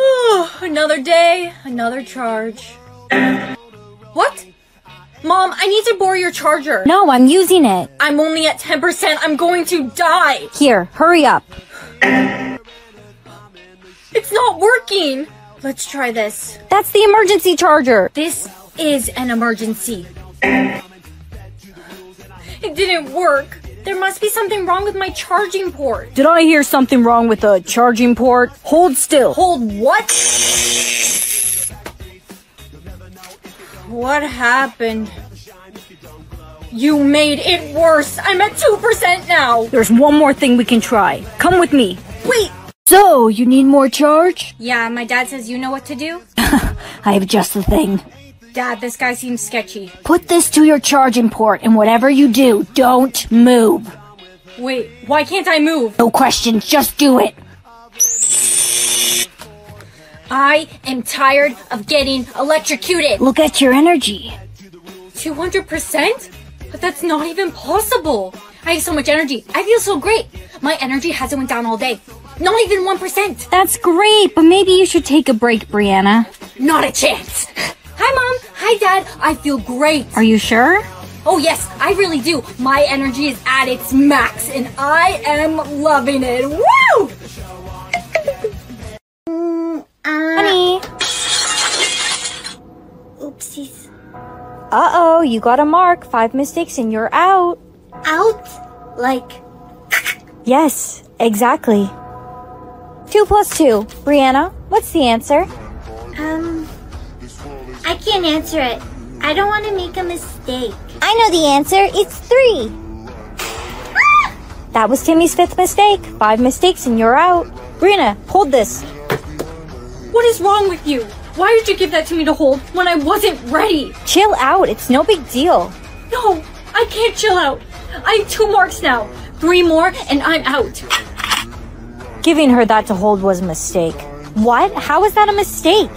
Ooh, another day, another charge. What? Mom, I need to borrow your charger. No, I'm using it. I'm only at 10%. I'm going to die. Here, hurry up. It's not working. Let's try this. That's the emergency charger. This is an emergency. It didn't work. There must be something wrong with my charging port. Did I hear something wrong with the charging port? Hold still. Hold what? What happened? You made it worse. I'm at 2% now. There's one more thing we can try. Come with me. Wait. So, you need more charge? Yeah, my dad says you know what to do. I have just the thing. Dad, this guy seems sketchy. Put this to your charging port, and whatever you do, don't move. Wait, why can't I move? No questions, just do it. I am tired of getting electrocuted. Look at your energy. 200%? But that's not even possible. I have so much energy. I feel so great. My energy hasn't went down all day. Not even 1%. That's great, but maybe you should take a break, Brianna. Not a chance. Hi, Mom. Hi, Dad. I feel great. Are you sure? Oh yes, I really do. My energy is at its max and I am loving it. Woo! Honey. Oopsies. Uh-oh, you got a mark. 5 mistakes and you're out. Out? Like? Yes, exactly. 2 plus 2. Brianna, what's the answer? I can't answer it. I don't want to make a mistake. I know the answer. It's 3. Ah! That was Timmy's 5th mistake. 5 mistakes and you're out. Brianna, hold this. What is wrong with you? Why did you give that to me to hold when I wasn't ready? Chill out. It's no big deal. No, I can't chill out. I have 2 marks now. 3 more and I'm out. Giving her that to hold was a mistake. What? How is that a mistake?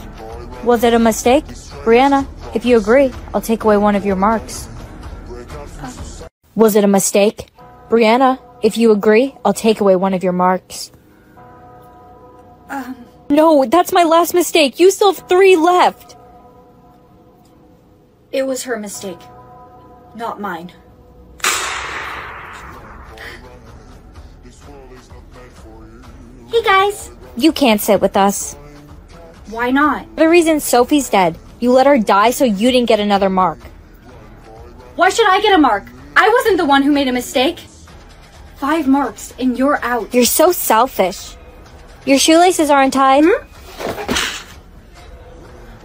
Was it a mistake? Brianna, if you agree, I'll take away 1 of your marks. Was it a mistake? Brianna, if you agree, I'll take away 1 of your marks. No, that's my last mistake. You still have 3 left. It was her mistake, not mine. Hey guys. You can't sit with us. Why not? For the reason Sophie's dead. You let her die so you didn't get another mark. Why should I get a mark? I wasn't the one who made a mistake. 5 marks and you're out. You're so selfish. Your shoelaces aren't tied.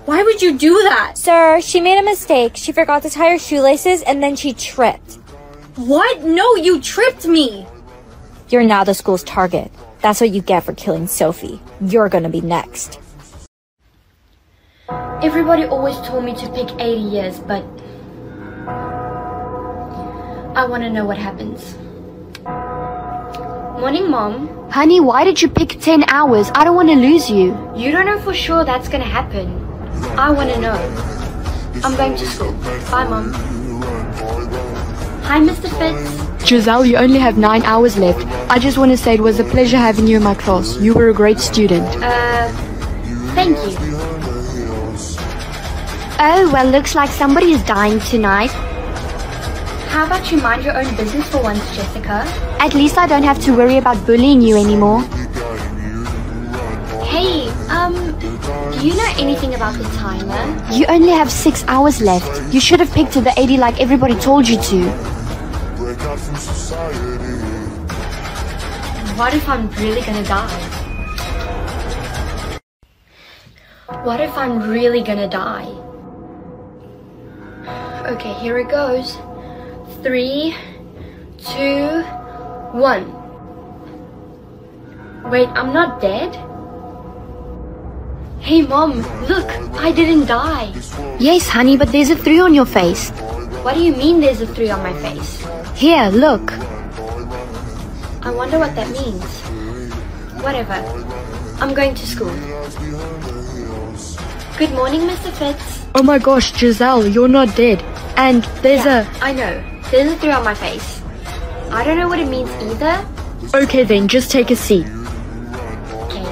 Why would you do that? Sir, she made a mistake. She forgot to tie her shoelaces and then she tripped. What? No, you tripped me. You're now the school's target. That's what you get for killing Sophie. You're gonna be next. Everybody always told me to pick 80 years, but I want to know what happens. Morning, Mom. Honey, why did you pick 10 hours? I don't want to lose you. You don't know for sure that's going to happen. I want to know. I'm going to school. Bye, Mom. Hi, Mr. Fitz. Giselle, you only have 9 hours left. I just want to say it was a pleasure having you in my class. You were a great student. Thank you. Oh, well, looks like somebody is dying tonight. How about you mind your own business for once, Jessica? At least I don't have to worry about bullying you anymore. Hey, do you know anything about the timer? You only have 6 hours left. You should have picked the 80 like everybody told you to. What if I'm really gonna die? What if I'm really gonna die? Okay, here it goes. 3, 2, 1. Wait, I'm not dead? Hey Mom, look, I didn't die. Yes, honey, but there's a 3 on your face. What do you mean there's a 3 on my face? Here, look. I wonder what that means. Whatever. I'm going to school. Good morning, Mr. Fitz. Oh my gosh, Giselle, you're not dead. And there's I know. There's a 3 on my face. I don't know what it means either. Okay then, just take a seat. Okay.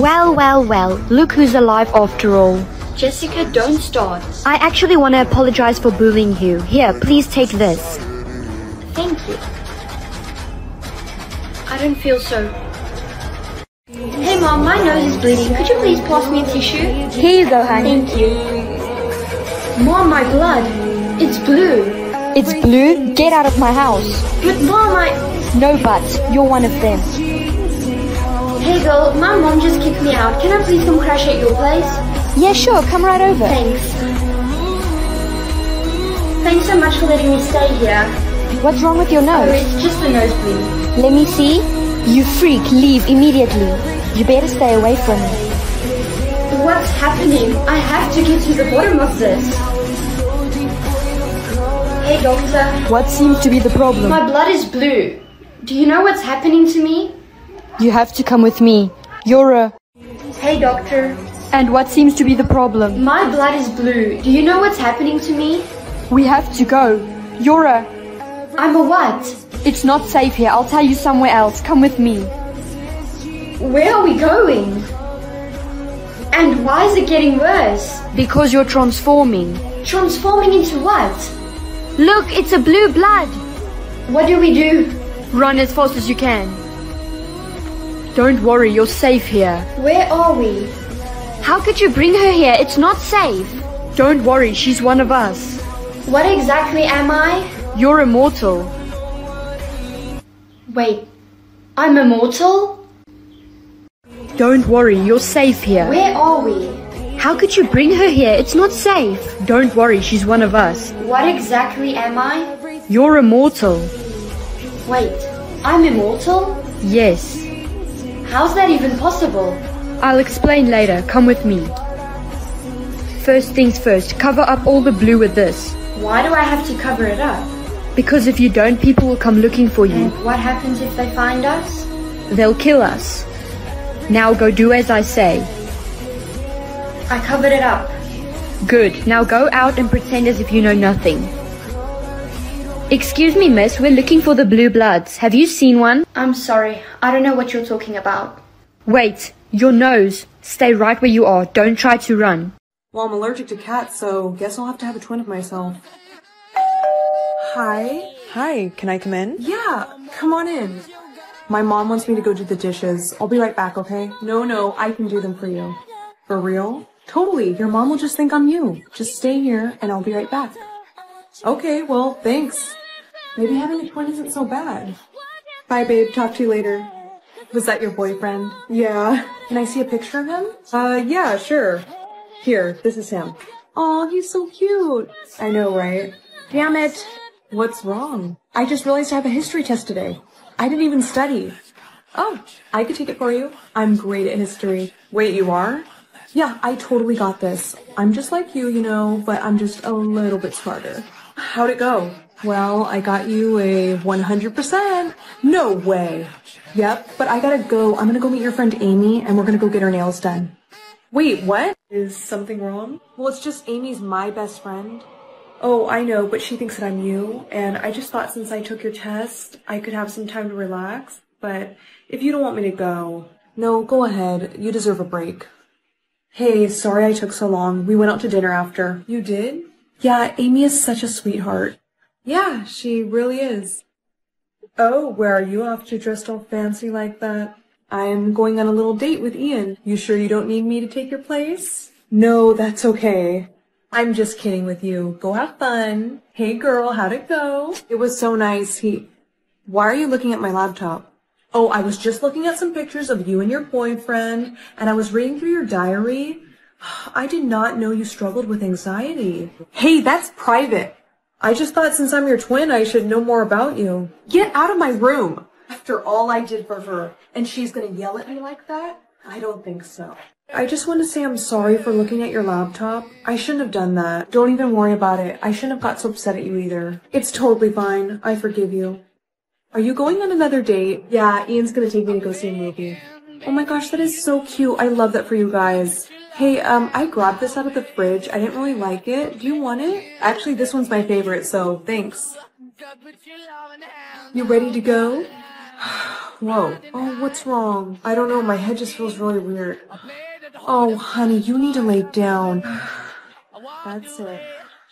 Well, well, well. Look who's alive after all. Jessica, don't start. I actually want to apologize for bullying you. Here, please take this. Thank you. I don't feel so... Hey Mom, my nose is bleeding. Could you please pass me a tissue? Here you go, honey. Thank you. Mom, my blood. It's blue. It's blue? Get out of my house. But Mom, I... No buts. You're one of them. Hey girl, my mom just kicked me out. Can I please come crash at your place? Yeah, sure. Come right over. Thanks. Thanks so much for letting me stay here. What's wrong with your nose? Oh, it's just a nosebleed. Let me see. You freak. Leave immediately. You better stay away from me. What's happening? I have to get to the bottom of this. Hey doctor. What seems to be the problem? My blood is blue. Do you know what's happening to me? You have to come with me. You're a... Hey doctor. And what seems to be the problem? My blood is blue. Do you know what's happening to me? We have to go. You're a... I'm a what? It's not safe here. I'll tell you somewhere else. Come with me. Where are we going? And why is it getting worse? Because you're transforming. Transforming into what? Look, it's a blue blood. What do we do? Run as fast as you can. Don't worry, you're safe here. Where are we? How could you bring her here? It's not safe. Don't worry, she's one of us. What exactly am I? You're immortal. Wait, I'm immortal? Don't worry, you're safe here. Where are we? How could you bring her here? It's not safe. Don't worry, she's one of us. What exactly am I? You're immortal. Wait, I'm immortal? Yes. How's that even possible? I'll explain later. Come with me. First things first, cover up all the blue with this. Why do I have to cover it up? Because if you don't, people will come looking for you. And what happens if they find us? They'll kill us. Now go do as I say. I covered it up. Good. Now go out and pretend as if you know nothing. Excuse me, miss. We're looking for the blue bloods. Have you seen one? I'm sorry. I don't know what you're talking about. Wait. Your nose. Stay right where you are. Don't try to run. Well, I'm allergic to cats, so guess I'll have to have a twin of myself. Hi. Hi. Can I come in? Yeah. Come on in. My mom wants me to go do the dishes. I'll be right back, okay? No. I can do them for you. For real? Totally. Your mom will just think I'm you. Just stay here and I'll be right back. Okay, well, thanks. Maybe having a twin isn't so bad. Bye, babe. Talk to you later. Was that your boyfriend? Yeah. Can I see a picture of him? Yeah, sure. Here, this is him. Aw, he's so cute. I know, right? Damn it. What's wrong? I just realized I have a history test today. I didn't even study. Oh, I could take it for you. I'm great at history. Wait, you are? Yeah, I totally got this. I'm just like you, you know, but I'm just a little bit smarter. How'd it go? Well, I got you a 100%. No way. Yep, but I gotta go. I'm gonna go meet your friend Amy, and we're gonna go get her nails done. Wait, what? Is something wrong? Well, it's just Amy's my best friend. Oh, I know, but she thinks that I'm you, and I just thought since I took your test, I could have some time to relax, but if you don't want me to go... No, go ahead. You deserve a break. Hey, sorry I took so long. We went out to dinner after. You did? Yeah, Amy is such a sweetheart. Yeah, she really is. Oh, where are you off to dressed all fancy like that? I'm going on a little date with Ian. You sure you don't need me to take your place? No, that's okay. I'm just kidding with you. Go have fun. Hey girl, how'd it go? It was so nice. Why are you looking at my laptop? Oh, I was just looking at some pictures of you and your boyfriend, and I was reading through your diary. I did not know you struggled with anxiety. Hey, that's private. I just thought since I'm your twin, I should know more about you. Get out of my room. After all I did for her, and she's gonna yell at me like that? I don't think so. I just want to say I'm sorry for looking at your laptop. I shouldn't have done that. Don't even worry about it. I shouldn't have got so upset at you either. It's totally fine. I forgive you. Are you going on another date? Yeah, Ian's gonna take me to go see a movie. Oh my gosh, that is so cute. I love that for you guys. Hey, I grabbed this out of the fridge. I didn't really like it. Do you want it? Actually, this one's my favorite, so thanks. You ready to go? Whoa. Oh, what's wrong? I don't know. My head just feels really weird. Oh, honey, you need to lay down. That's it.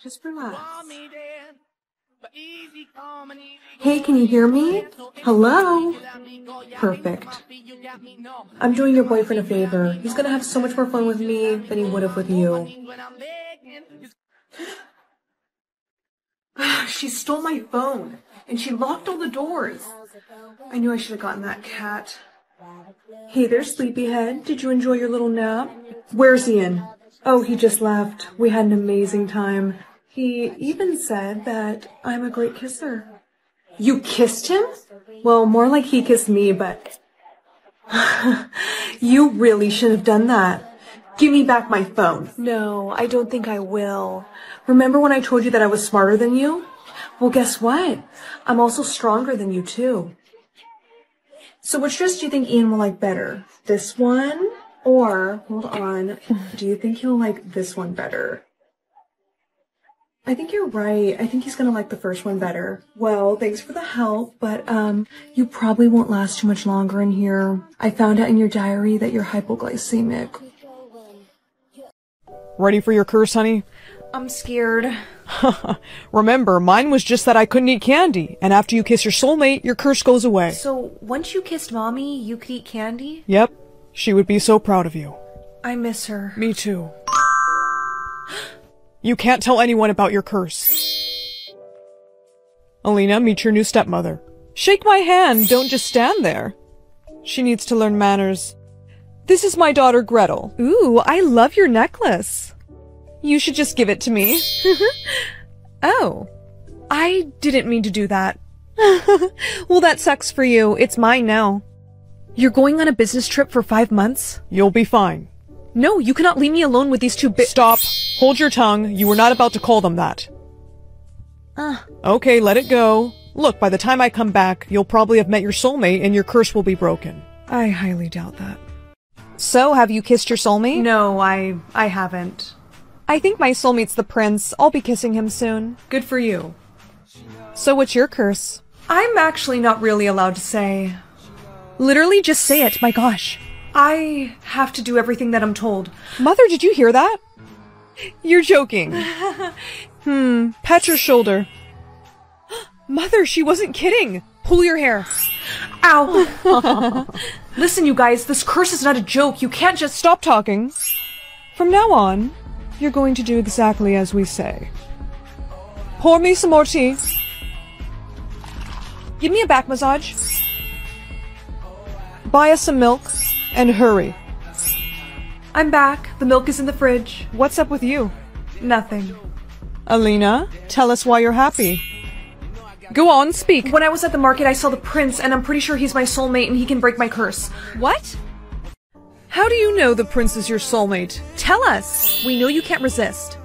Just relax. Hey, can you hear me? Hello? Perfect. I'm doing your boyfriend a favor. He's gonna have so much more fun with me than he would have with you. She stole my phone, and she locked all the doors. I knew I should have gotten that cat. Hey there, sleepyhead. Did you enjoy your little nap? Where's Ian? Oh, he just left. We had an amazing time. He even said that I'm a great kisser. You kissed him? Well, more like he kissed me, but... You really should have done that. Give me back my phone. No, I don't think I will. Remember when I told you that I was smarter than you? Well, guess what? I'm also stronger than you, too. So which dress do you think Ian will like better? This one? Or, hold on, do you think he'll like this one better? I think you're right. I think he's gonna like the first one better. Well, thanks for the help, but you probably won't last too much longer in here. I found out in your diary that you're hypoglycemic. Ready for your curse, honey? I'm scared. Remember, mine was just that I couldn't eat candy, and after you kiss your soulmate, your curse goes away. So, once you kissed Mommy, you could eat candy? Yep. She would be so proud of you. I miss her. Me too. You can't tell anyone about your curse. Alina, meet your new stepmother. Shake my hand, don't just stand there. She needs to learn manners. This is my daughter, Gretel. Ooh, I love your necklace. You should just give it to me. Oh, I didn't mean to do that. Well, that sucks for you. It's mine now. You're going on a business trip for 5 months? You'll be fine. No, you cannot leave me alone with these two bitches. Stop. Hold your tongue. You were not about to call them that. Okay, let it go. Look, by the time I come back, you'll probably have met your soulmate and your curse will be broken. I highly doubt that. So, have you kissed your soulmate? No, I haven't. I think my soulmate's the prince. I'll be kissing him soon. Good for you. So what's your curse? I'm actually not really allowed to say. Literally just say it, my gosh. I have to do everything that I'm told. Mother, did you hear that? You're joking. Pat your shoulder. Mother, she wasn't kidding. Pull your hair. Ow. Listen, you guys, this curse is not a joke. You can't just stop talking. From now on, you're going to do exactly as we say. Pour me some more tea. Give me a back massage. Buy us some milk and hurry. I'm back. The milk is in the fridge. What's up with you? Nothing. Alina, tell us why you're happy. Go on, speak. When I was at the market, I saw the prince, and I'm pretty sure he's my soulmate and he can break my curse. What? How do you know the prince is your soulmate? Tell us! We know you can't resist.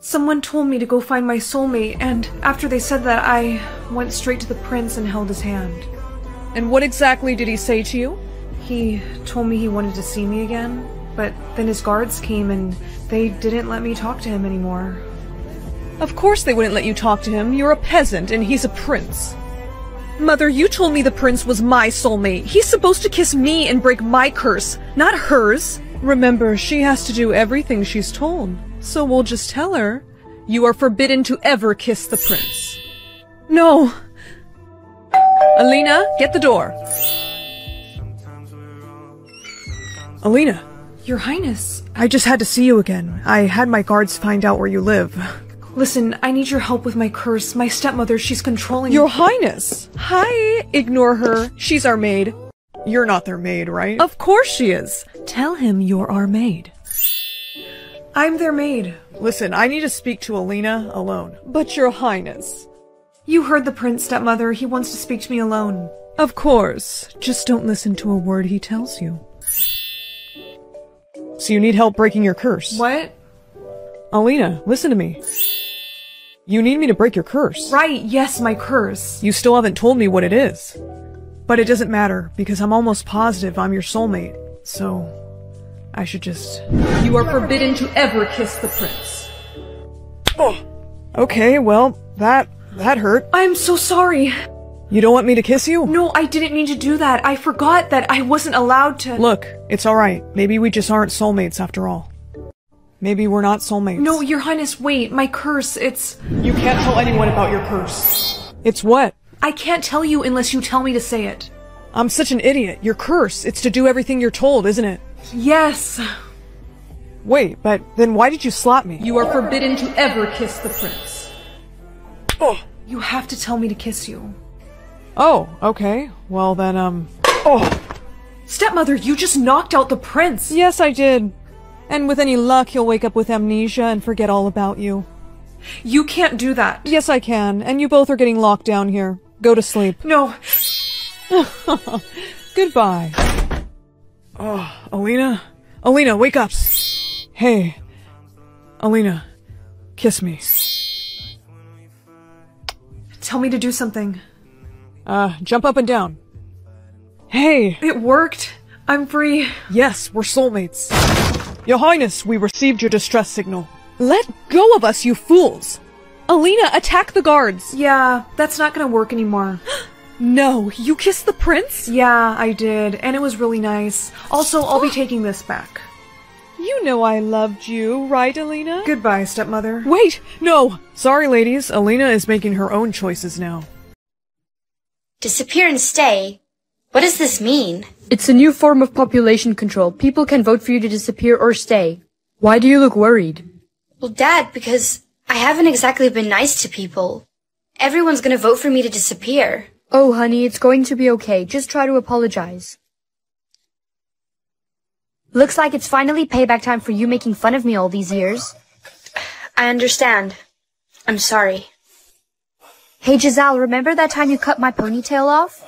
Someone told me to go find my soulmate, and after they said that, I went straight to the prince and held his hand. And what exactly did he say to you? He told me he wanted to see me again, but then his guards came and they didn't let me talk to him anymore. Of course they wouldn't let you talk to him. You're a peasant and he's a prince. Mother, you told me the prince was my soulmate. He's supposed to kiss me and break my curse, not hers. Remember, she has to do everything she's told. So we'll just tell her, you are forbidden to ever kiss the prince. No. Alina, get the door. Alina. Your Highness. I just had to see you again. I had my guards find out where you live. Listen, I need your help with my curse. My stepmother, she's controlling me. Your Highness! Hi! Ignore her. She's our maid. You're not their maid, right? Of course she is. Tell him you're our maid. I'm their maid. Listen, I need to speak to Alina alone. But Your Highness... You heard the prince, stepmother. He wants to speak to me alone. Of course. Just don't listen to a word he tells you. So you need help breaking your curse? What? Alina, listen to me. You need me to break your curse. Right, yes, my curse. You still haven't told me what it is. But it doesn't matter, because I'm almost positive I'm your soulmate. So, I should just... You are forbidden to ever kiss the prince. Oh. Okay, well, that hurt. I'm so sorry. You don't want me to kiss you? No, I didn't mean to do that. I forgot that I wasn't allowed to... Look, it's alright. Maybe we just aren't soulmates after all. Maybe we're not soulmates. No, Your Highness, wait. My curse, it's... You can't tell anyone about your curse. It's what? I can't tell you unless you tell me to say it. I'm such an idiot. Your curse, it's to do everything you're told, isn't it? Yes. Wait, but then why did you slap me? You are forbidden to ever kiss the prince. Oh. You have to tell me to kiss you. Oh, okay. Well then, Oh! Stepmother, you just knocked out the prince! Yes, I did. And with any luck, he'll wake up with amnesia and forget all about you. You can't do that. Yes, I can. And you both are getting locked down here. Go to sleep. No. Goodbye. Oh, Alina? Alina, wake up. Hey. Alina, kiss me. Tell me to do something. Jump up and down. Hey. It worked. I'm free. Yes, we're soulmates. Your Highness, we received your distress signal. Let go of us, you fools! Alina, attack the guards! Yeah, that's not gonna work anymore. No, you kissed the prince? Yeah, I did, and it was really nice. Also, I'll be taking this back. You know I loved you, right, Alina? Goodbye, stepmother. Wait! No! Sorry, ladies. Alina is making her own choices now. Disappear and stay? What does this mean? It's a new form of population control. People can vote for you to disappear or stay. Why do you look worried? Well, Dad, because I haven't exactly been nice to people. Everyone's gonna vote for me to disappear. Oh, honey, it's going to be okay. Just try to apologize. Looks like it's finally payback time for you making fun of me all these years. I understand. I'm sorry. Hey, Giselle, remember that time you cut my ponytail off?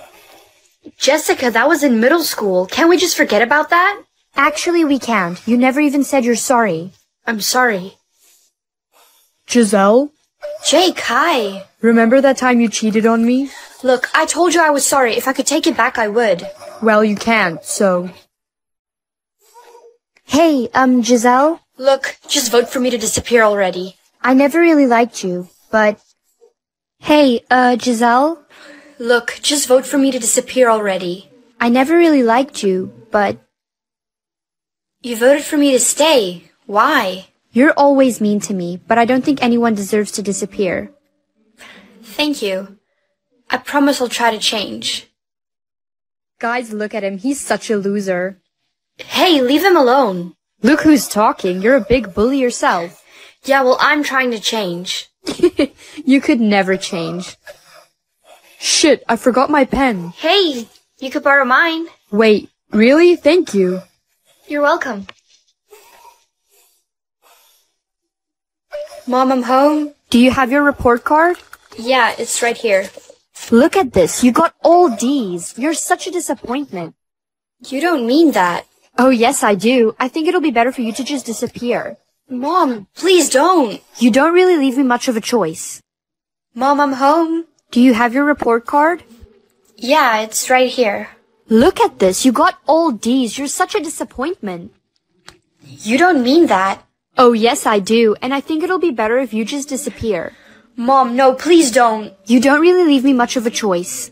Jessica, that was in middle school. Can't we just forget about that? Actually, we can't. You never even said you're sorry. I'm sorry. Giselle? Jake, hi. Remember that time you cheated on me? Look, I told you I was sorry. If I could take it back, I would. Well, you can't, so... Hey, Giselle? Look, just vote for me to disappear already. I never really liked you, but... Hey, Giselle? Look, just vote for me to disappear already. I never really liked you, but... You voted for me to stay. Why? You're always mean to me, but I don't think anyone deserves to disappear. Thank you. I promise I'll try to change. Guys, look at him. He's such a loser. Hey, leave him alone. Look who's talking. You're a big bully yourself. Yeah, well, I'm trying to change. You could never change. Shit, I forgot my pen. Hey, you could borrow mine. Wait, really? Thank you. You're welcome. Mom, I'm home. Do you have your report card? Yeah, it's right here. Look at this. You got all D's. You're such a disappointment. You don't mean that. Oh, yes, I do. I think it'll be better for you to just disappear. Mom, please don't. You don't really leave me much of a choice. Mom, I'm home. Do you have your report card? Yeah, it's right here. Look at this. You got all D's. You're such a disappointment. You don't mean that. Oh, yes, I do. And I think it'll be better if you just disappear. Mom, no, please don't. You don't really leave me much of a choice.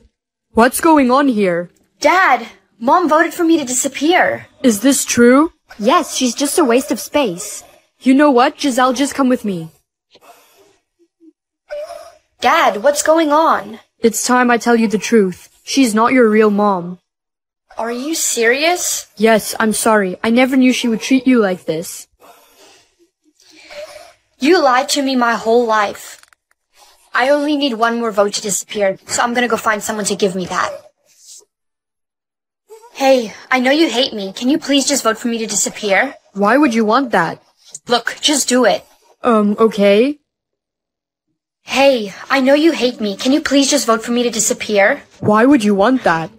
What's going on here? Dad, Mom voted for me to disappear. Is this true? Yes, she's just a waste of space. You know what? Giselle, just come with me. Dad, what's going on? It's time I tell you the truth. She's not your real mom. Are you serious? Yes, I'm sorry. I never knew she would treat you like this. You lied to me my whole life. I only need one more vote to disappear, so I'm gonna go find someone to give me that. Hey, I know you hate me. Can you please just vote for me to disappear? Why would you want that? Look, just do it. Okay. Hey, I know you hate me. Can you please just vote for me to disappear? Why would you want that?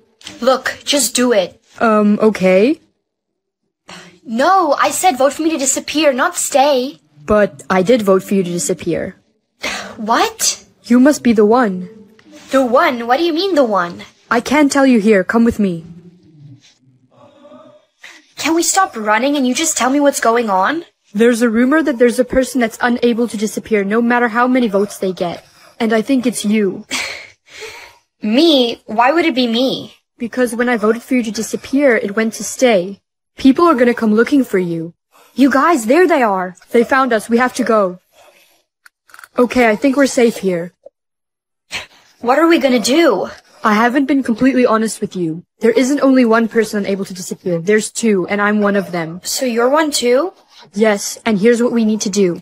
Look, just do it. Okay. No, I said vote for me to disappear, not stay. But I did vote for you to disappear. What? You must be the one. The one? What do you mean the one? I can't tell you here. Come with me. Can we stop running and you just tell me what's going on? There's a rumor that there's a person that's unable to disappear no matter how many votes they get. And I think it's you. Me? Why would it be me? Because when I voted for you to disappear, it went to stay. People are going to come looking for you. You guys, there they are. They found us. We have to go. Okay, I think we're safe here. What are we gonna do? I haven't been completely honest with you. There isn't only one person unable to disappear. There's two, and I'm one of them. So you're one too? Yes, and here's what we need to do.